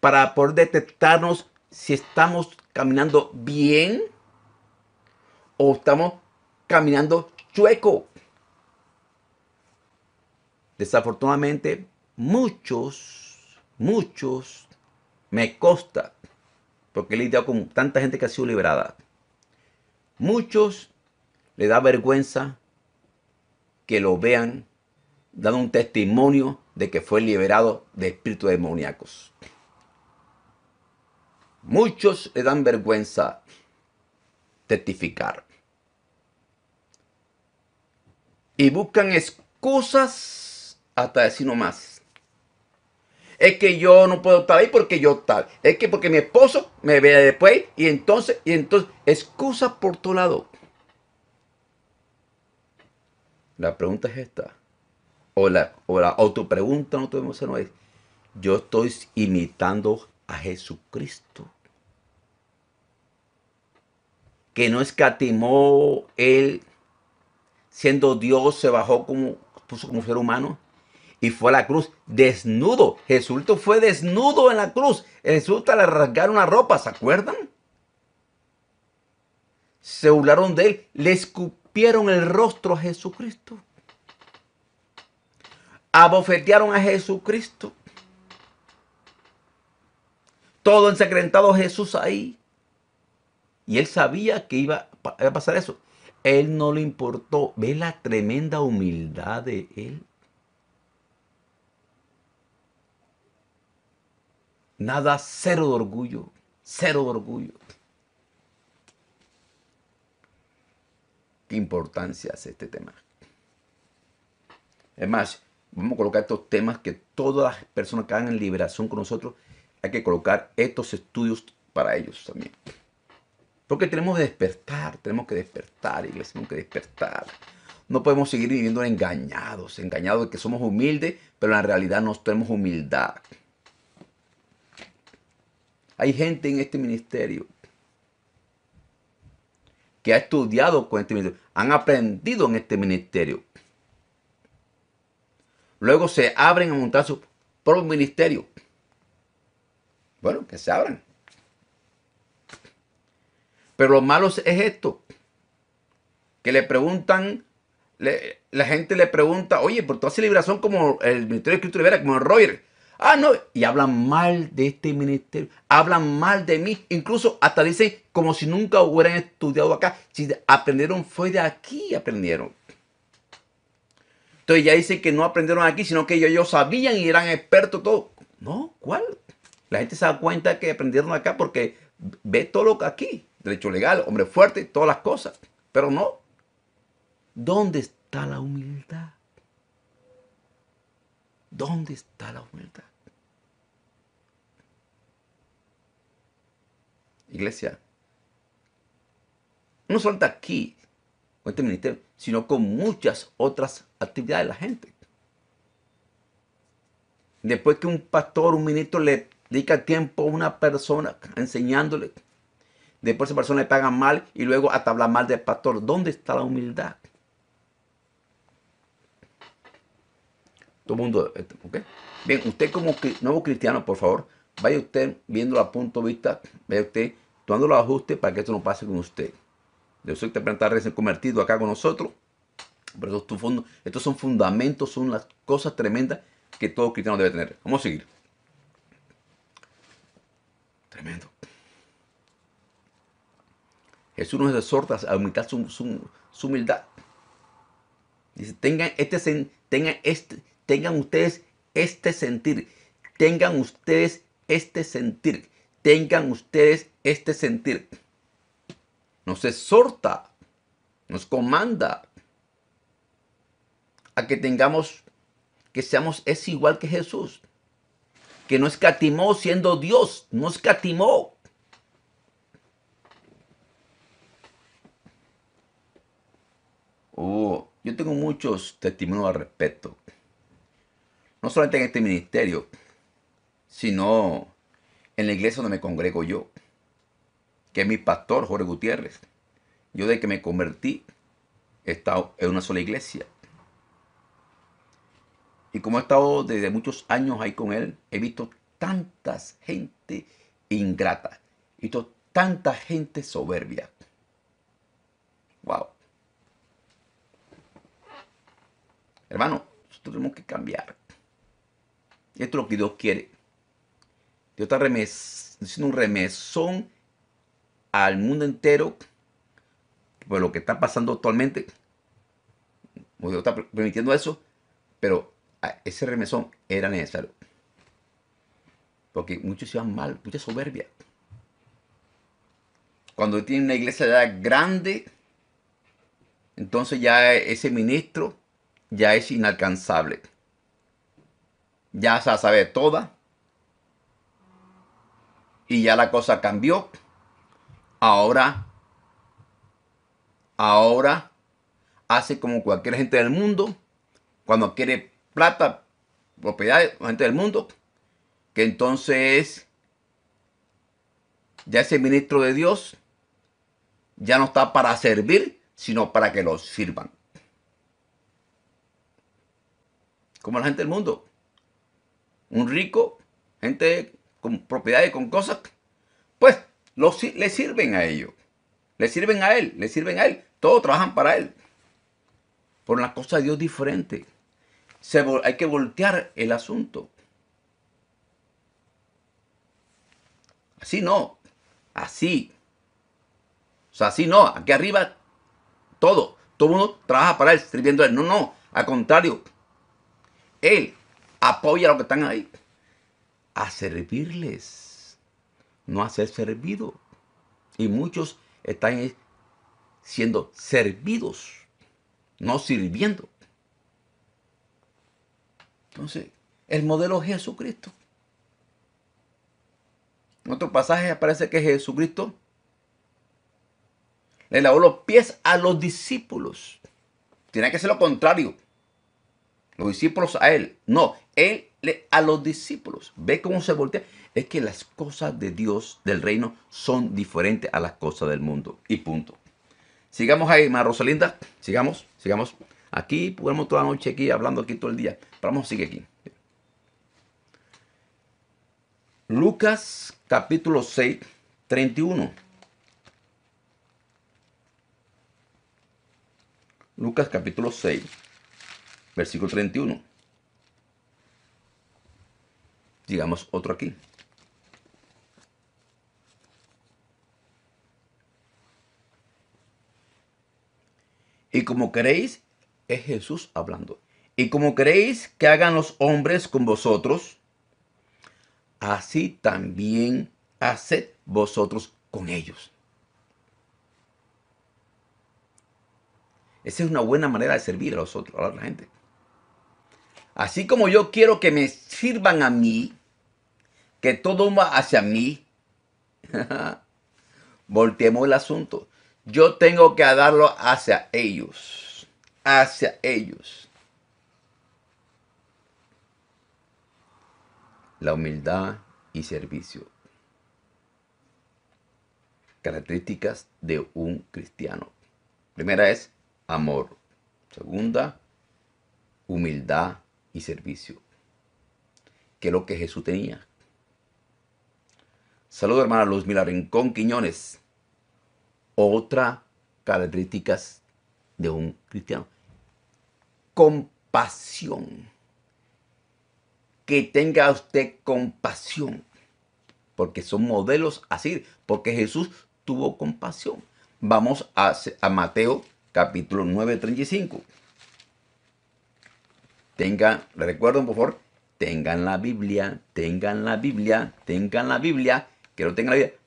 para poder detectarnos si estamos caminando bien o estamos caminando chueco. Desafortunadamente, muchos, me consta, porque he lidiado con tanta gente que ha sido liberada. Muchos le da vergüenza que lo vean dando un testimonio de que fue liberado de espíritus demoníacos. Muchos le dan vergüenza testificar. Y buscan excusas hasta decir no más. Es que yo no puedo estar ahí porque yo tal. Es que porque mi esposo me vea después y entonces excusas por todo lado. La pregunta es esta. O la autopregunta no tenemos, no es. Yo estoy imitando a Jesucristo, que no escatimó él, siendo Dios, se bajó como ser humano. Y fue a la cruz desnudo. Jesús fue desnudo en la cruz. Jesús le rasgaron la ropa, ¿se acuerdan? Se burlaron de él. Le escupieron el rostro a Jesucristo. Abofetearon a Jesucristo. Todo ensacrentado Jesús ahí. Y él sabía que iba a pasar eso. Él no le importó. Ve la tremenda humildad de él. Nada, cero de orgullo, cero de orgullo. ¿Qué importancia hace este tema? Es más, vamos a colocar estos temas que todas las personas que hagan en liberación con nosotros, hay que colocar estos estudios para ellos también. Porque tenemos que despertar, iglesia, tenemos que despertar. No podemos seguir viviendo engañados de que somos humildes, pero en la realidad no tenemos humildad. Hay gente en este ministerio que ha estudiado con este ministerio, han aprendido en este ministerio. Luego se abren a montar su propio ministerio. Bueno, que se abran. Pero lo malo es esto, que le preguntan, la gente le pregunta, oye, ¿por qué hace liberación como el ministerio de Cristo Libera, como el Roger? Ah, no, y hablan mal de este ministerio, hablan mal de mí, incluso hasta dicen como si nunca hubieran estudiado acá. Si aprendieron fue de aquí, aprendieron. Entonces ya dicen que no aprendieron aquí, sino que ellos sabían y eran expertos todo. No, ¿cuál? La gente se da cuenta que aprendieron acá porque ve todo lo que aquí, derecho legal, hombre fuerte, todas las cosas, pero no. ¿Dónde está la humildad? ¿Dónde está la humildad? Iglesia, no solamente aquí, con este ministerio, sino con muchas otras actividades de la gente. Después que un pastor, un ministro le dedica tiempo a una persona enseñándole, después esa persona le paga mal y luego hasta habla mal del pastor. ¿Dónde está la humildad? Todo el mundo, ¿ok? Bien, usted como nuevo cristiano, por favor, vaya usted viéndolo a punto de vista, vaya usted tomando los ajustes para que esto no pase con usted. Yo sé que te plantea recién convertido acá con nosotros, pero estos son fundamentos, son las cosas tremendas que todo cristiano debe tener. Vamos a seguir. Tremendo. Jesús nos exhorta a aumentar su humildad. Dice, tengan ustedes este sentir. Nos exhorta, nos comanda a que tengamos, que seamos es igual que Jesús, que no escatimó siendo Dios, no escatimó. Yo tengo muchos testimonios al respecto. No solamente en este ministerio, sino en la iglesia donde me congrego yo, que es mi pastor Jorge Gutiérrez. Yo desde que me convertí he estado en una sola iglesia. Y como he estado desde muchos años ahí con él, he visto tantas gente ingrata, he visto tanta gente soberbia. Wow. Hermano, nosotros tenemos que cambiar. Esto es lo que Dios quiere. Dios está haciendo un remesón al mundo entero por lo que está pasando actualmente. Dios está permitiendo eso, pero ese remesón era necesario. Porque muchos iban mal, mucha soberbia. Cuando tiene una iglesia ya grande, entonces ya ese ministro ya es inalcanzable. Ya se la sabe toda. Y ya la cosa cambió. Ahora hace como cualquier gente del mundo. Cuando quiere plata, propiedades, gente del mundo. Que entonces ya ese ministro de Dios ya no está para servir, sino para que los sirvan. Como la gente del mundo. Un rico, gente con propiedades, con cosas, pues le sirven a ellos. Le sirven a él, le sirven a él. Todos trabajan para él. Por las cosas de Dios diferente. Hay que voltear el asunto. Así no. Así. O sea, así no. Aquí arriba todo el mundo trabaja para él, sirviendo a él. No, no. Al contrario. Él apoya a los que están ahí a servirles, no a ser servido. Y muchos están siendo servidos, no sirviendo. Entonces, el modelo es Jesucristo. En otro pasaje aparece que Jesucristo le lavó los pies a los discípulos. Tiene que ser lo contrario. Los discípulos a él. No, a los discípulos. ¿Ve cómo se voltea? Es que las cosas de Dios, del reino, son diferentes a las cosas del mundo. Y punto. Sigamos ahí, hermana Rosalinda. Sigamos. Aquí, podemos toda la noche aquí, hablando aquí todo el día. Pero vamos a seguir aquí. Lucas, capítulo 6, 31. Lucas, capítulo 6. Versículo 31. Digamos otro aquí. Y como queréis, es Jesús hablando. Y como queréis que hagan los hombres con vosotros, así también haced vosotros con ellos. Esa es una buena manera de servir a la gente. Así como yo quiero que me sirvan a mí, que todo va hacia mí, volteemos el asunto. Yo tengo que darlo hacia ellos, hacia ellos. La humildad y servicio. Características de un cristiano. Primera es amor. Segunda, humildad y servicio. Que es lo que Jesús tenía. Saludos, hermana Luz Mila Rincón Quiñones. Otra característica de un cristiano. Compasión. Que tenga usted compasión. Porque son modelos así. Porque Jesús tuvo compasión. Vamos a Mateo capítulo 9:35. Tengan, recuerden por favor, tengan la Biblia, tengan la Biblia, tengan la Biblia. Que lo tengan la Biblia.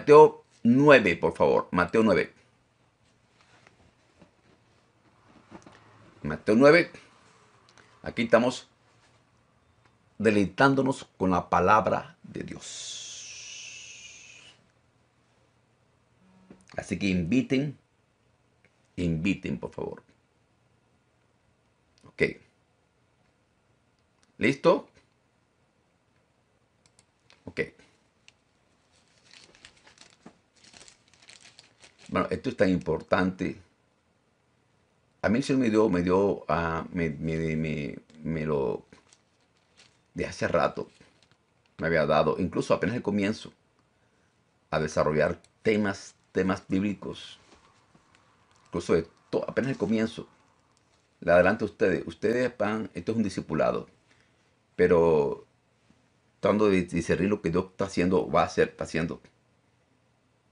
Mateo 9, por favor. Mateo 9. Mateo 9. Aquí estamos deleitándonos con la palabra de Dios. Así que inviten, inviten por favor. Ok. ¿Listo? Ok. Bueno, esto es tan importante. A mí el Señor me dio de hace rato me había dado, incluso apenas el comienzo, a desarrollar temas bíblicos. Incluso esto, apenas el comienzo. Le adelanto a ustedes. Ustedes van, esto es un discipulado. Pero tratando de discernir lo que Dios está haciendo, está haciendo.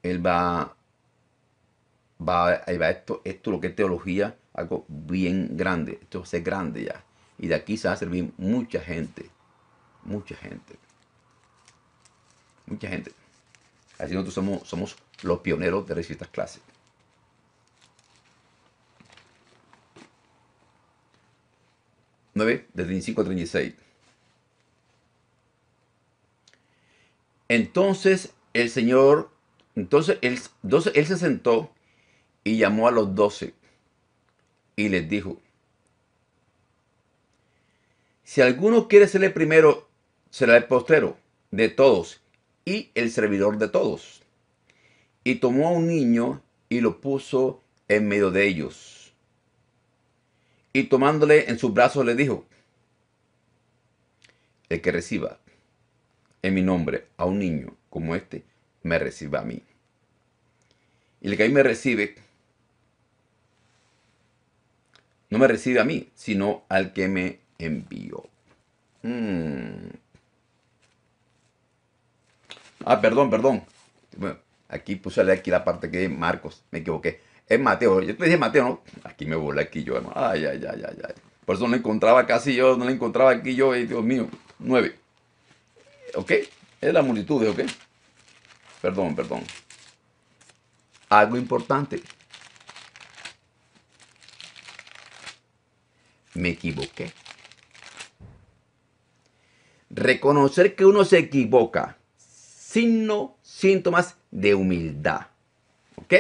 Él va esto lo que es teología, algo bien grande. Esto va a ser grande ya. Y de aquí se va a servir mucha gente. Mucha gente. Mucha gente. Así nosotros somos los pioneros de estas clases. Nueve, de 35 a 36. Entonces él se sentó y llamó a los 12 y les dijo: si alguno quiere ser el primero, será el postrero de todos y el servidor de todos. Y tomó a un niño y lo puso en medio de ellos. Y tomándole en sus brazos le dijo: el que reciba en mi nombre a un niño como este, me reciba a mí. Y el que a mí me recibe, no me recibe a mí, sino al que me envió. Ah, perdón. Bueno, aquí puse aquí la parte que es Marcos. Me equivoqué. Es Mateo. Yo te dije Mateo, ¿no? Aquí me volé aquí yo, hermano. Ay. Por eso no la encontraba aquí yo. Dios mío. 9. ¿Ok? Es la multitud, ¿ok? Perdón. Algo importante. Me equivoqué. Reconocer que uno se equivoca. Síntomas de humildad. ¿Ok?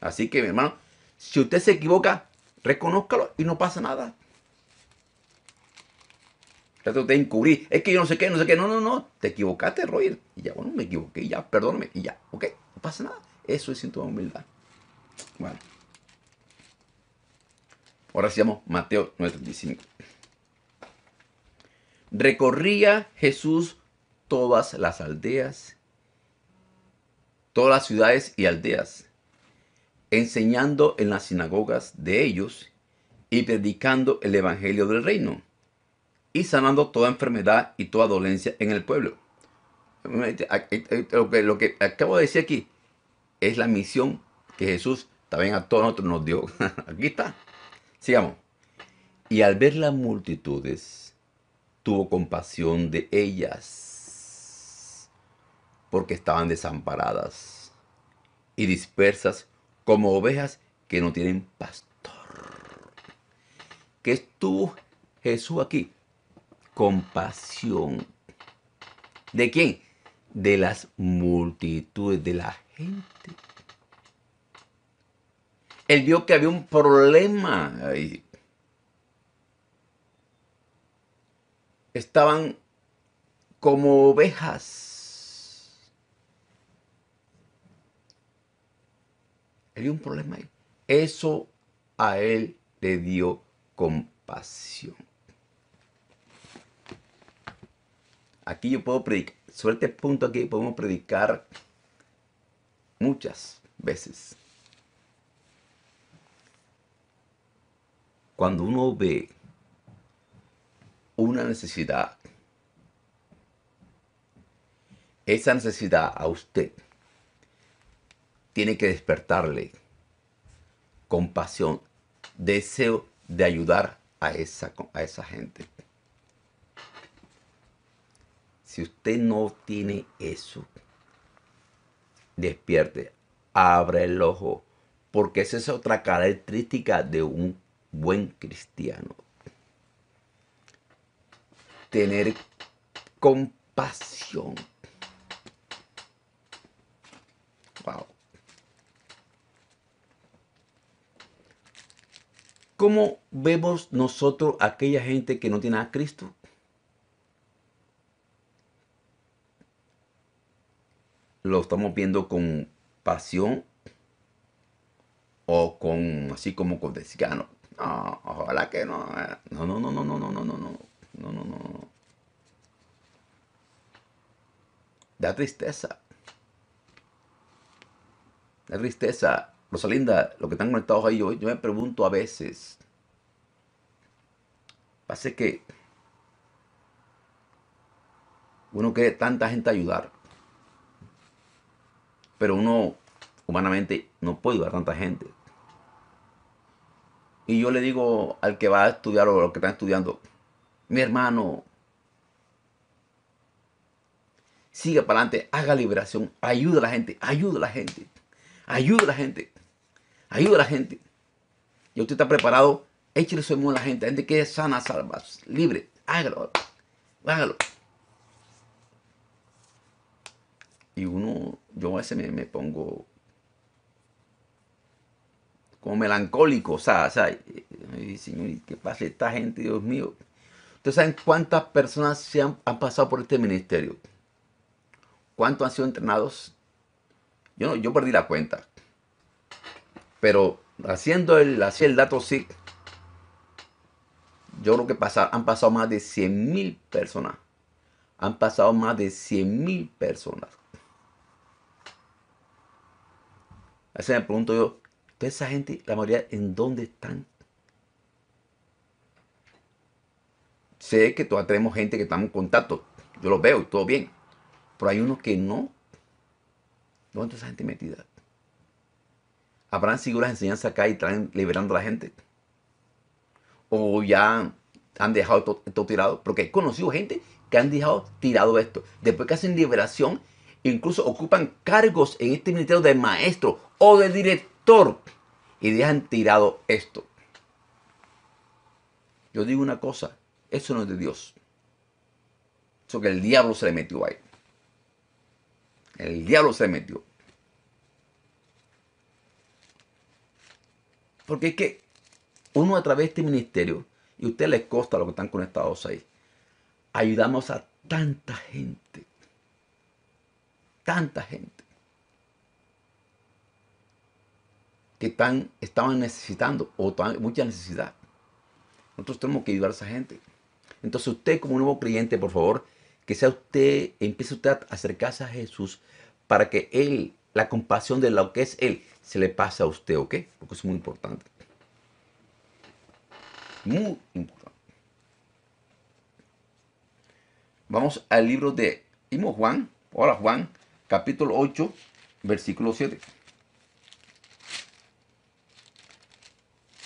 Así que, mi hermano, si usted se equivoca, reconózcalo y no pasa nada. Trata usted de encubrir. Es que yo no sé qué. No. Te equivocaste, Roger. Y ya, bueno, me equivoqué. Ya, perdóname. Y ya, ok. No pasa nada. Eso es síntoma de humildad. Bueno. Ahora hacíamos Mateo 9:35. Recorría Jesús todas las aldeas, todas las ciudades y aldeas, enseñando en las sinagogas de ellos y predicando el evangelio del reino y sanando toda enfermedad y toda dolencia en el pueblo. Lo que acabo de decir aquí es la misión que Jesús también a todos nosotros nos dio. Aquí está. Sigamos. Y al ver las multitudes, tuvo compasión de ellas, porque estaban desamparadas y dispersas como ovejas que no tienen pastor. ¿Qué estuvo Jesús aquí? Compasión. ¿De quién? De las multitudes, de la gente. Él vio que había un problema ahí. Estaban como ovejas. Había un problema ahí. Eso a él le dio compasión. Aquí yo puedo predicar, sobre este punto aquí podemos predicar muchas veces. Cuando uno ve una necesidad, esa necesidad a usted tiene que despertarle compasión, deseo de ayudar a esa gente. Si usted no tiene eso, despierte, abra el ojo, porque esa es otra característica de un buen cristiano. Tener compasión. Wow. ¿Cómo vemos nosotros a aquella gente que no tiene a Cristo? ¿Lo estamos viendo con pasión? ¿O con así como con desgano? No, ojalá que no. No. Da tristeza. Da tristeza. Rosalinda, los que están conectados ahí, yo me pregunto a veces. Pasa que uno quiere tanta gente ayudar, pero uno humanamente no puede ayudar a tanta gente. Y yo le digo al que va a estudiar o a los que están estudiando: mi hermano, siga para adelante, haga liberación, ayuda a la gente, ayuda a la gente, ayuda a la gente, ayuda a la gente. Y usted está preparado, échale su amor a la gente que es sana, salva, libre, hágalo, hágalo. Y uno, yo a veces me pongo como melancólico, o sea, Señor, ¿qué pasa esta gente, Dios mío? ¿Ustedes saben cuántas personas han pasado por este ministerio? ¿Cuántos han sido entrenados? Yo perdí la cuenta. Pero haciendo el dato SIC, yo creo que han pasado más de 100.000 personas. Han pasado más de 100.000 personas. A veces me pregunto yo, ¿toda esa gente, la mayoría, en dónde están? Sé que todavía tenemos gente que estamos en contacto. Yo los veo, todo bien. Pero hay unos que no. ¿Dónde está esa gente metida? ¿Habrán seguido las enseñanzas acá y están liberando a la gente? ¿O ya han dejado todo tirado? Porque he conocido gente que han dejado tirado esto. Después que hacen liberación, incluso ocupan cargos en este ministerio de maestro o de director y dejan tirado esto. Yo digo una cosa. Eso no es de Dios. Eso que el diablo se le metió ahí. El diablo se le metió. Porque es que uno a través de este ministerio, y a ustedes les consta, los que están conectados ahí, ayudamos a tanta gente. Tanta gente. Que estaban necesitando, o mucha necesidad. Nosotros tenemos que ayudar a esa gente. Entonces usted como nuevo creyente, por favor, que sea usted, empiece usted a acercarse a Jesús para que Él, la compasión de lo que es Él, se le pase a usted, ¿ok? Porque es muy importante. Muy importante. Vamos al libro de Juan, hola Juan, capítulo 8, versículo 7.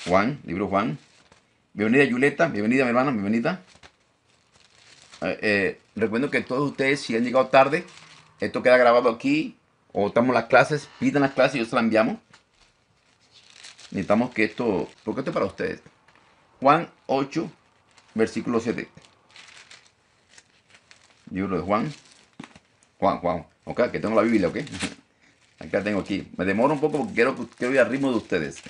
Juan, libro Juan. Bienvenida Yuleta, bienvenida mi hermana, bienvenida. Recuerdo que todos ustedes, si han llegado tarde, esto queda grabado aquí, o estamos en las clases, pidan las clases y yo se las enviamos. Necesitamos que esto, porque esto es para ustedes. Juan 8, versículo 7. Libro de Juan. Ok, que tengo la Biblia, ok. Acá tengo aquí. Me demoro un poco porque quiero ir al ritmo de ustedes.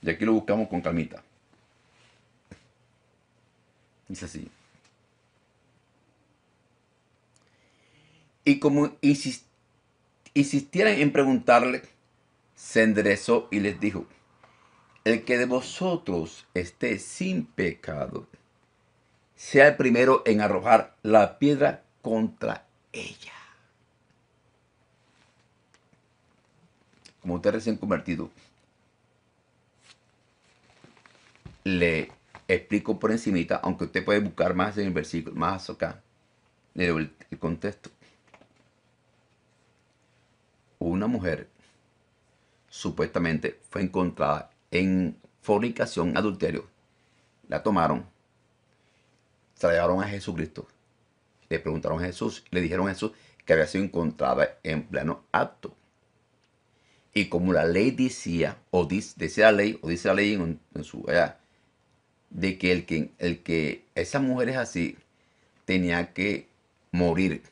Y aquí lo buscamos con calmita. Dice así. Y como insistieran en preguntarle, se enderezó y les dijo: el que de vosotros esté sin pecado, sea el primero en arrojar la piedra contra ella. Como usted recién convertido, le explico por encimita, aunque usted puede buscar más en el versículo, más acá, el contexto. Una mujer supuestamente fue encontrada en fornicación, adulterio. La tomaron, se la llevaron a Jesucristo. Le preguntaron a Jesús, le dijeron a Jesús que había sido encontrada en pleno acto. Y como la ley decía, o dice la ley en su allá, de que el que esas mujeres así tenía que morir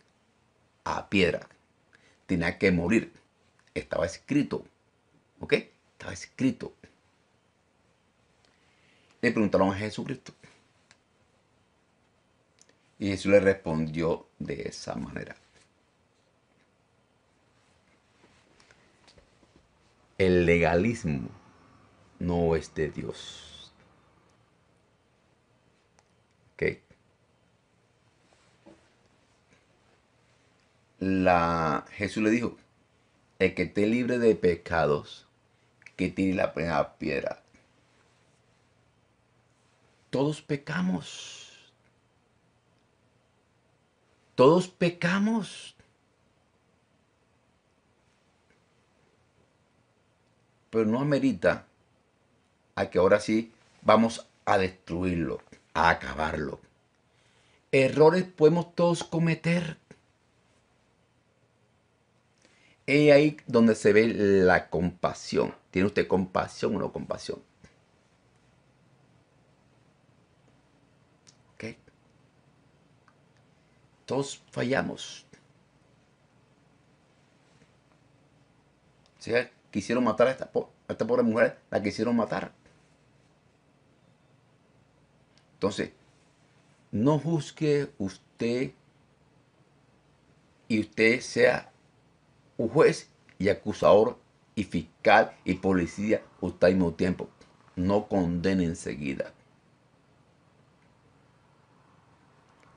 a piedra, tenía que morir. Estaba escrito, ¿ok? Estaba escrito. Le preguntaron a Jesucristo. Y Jesús le respondió de esa manera. El legalismo no es de Dios. ¿Ok? Jesús le dijo: el que esté libre de pecados, que tire la primera piedra. Todos pecamos. Todos pecamos. Pero no amerita a que ahora sí vamos a destruirlo, a acabarlo. Errores podemos todos cometer. Es ahí donde se ve la compasión. ¿Tiene usted compasión o no compasión? ¿Ok? Todos fallamos. O sea, quisieron matar a esta pobre mujer, la quisieron matar. Entonces, no juzgue usted y usted sea un juez y acusador y fiscal y policía usted al mismo tiempo. No condene enseguida.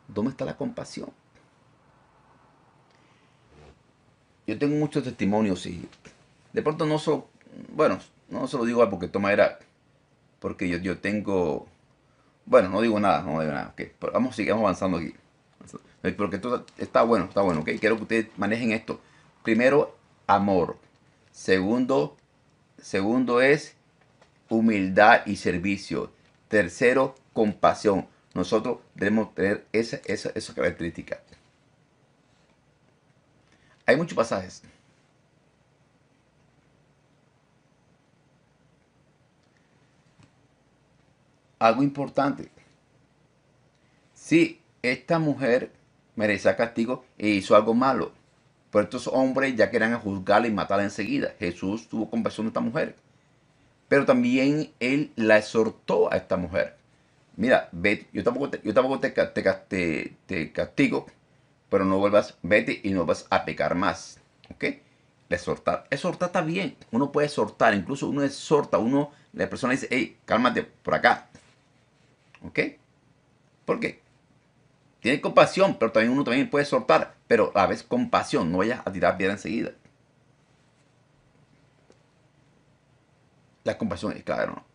¿Dónde está la compasión? Yo tengo muchos testimonios y de pronto no se lo digo porque toma era, porque yo tengo, no digo nada, okay, pero sigamos avanzando aquí. Porque esto está bueno, ok, quiero que ustedes manejen esto. Primero, amor. Segundo es humildad y servicio. Tercero, compasión. Nosotros debemos tener esas características. Hay muchos pasajes. Algo importante. Sí, esta mujer merecía castigo e hizo algo malo. Pero estos hombres ya querían juzgarla y matarla enseguida. Jesús tuvo compasión de esta mujer. Pero también él la exhortó a esta mujer. Mira, vete, yo tampoco te castigo, pero no vuelvas, vete y no vas a pecar más. ¿Ok? La exhortar. Exhortar está bien. Uno puede exhortar. Incluso uno exhorta. La persona dice: hey, cálmate por acá. ¿Ok? ¿Por qué? Tiene compasión, pero también uno puede exhortar, pero a la vez compasión, no vayas a tirar piedra enseguida. La compasión es clave, ¿no?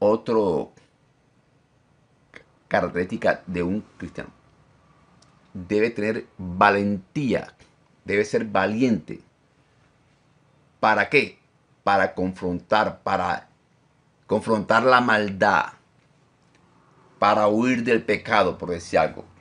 Otra característica de un cristiano: debe tener valentía, debe ser valiente. ¿Para qué? Para confrontar la maldad, para huir del pecado, por decir algo.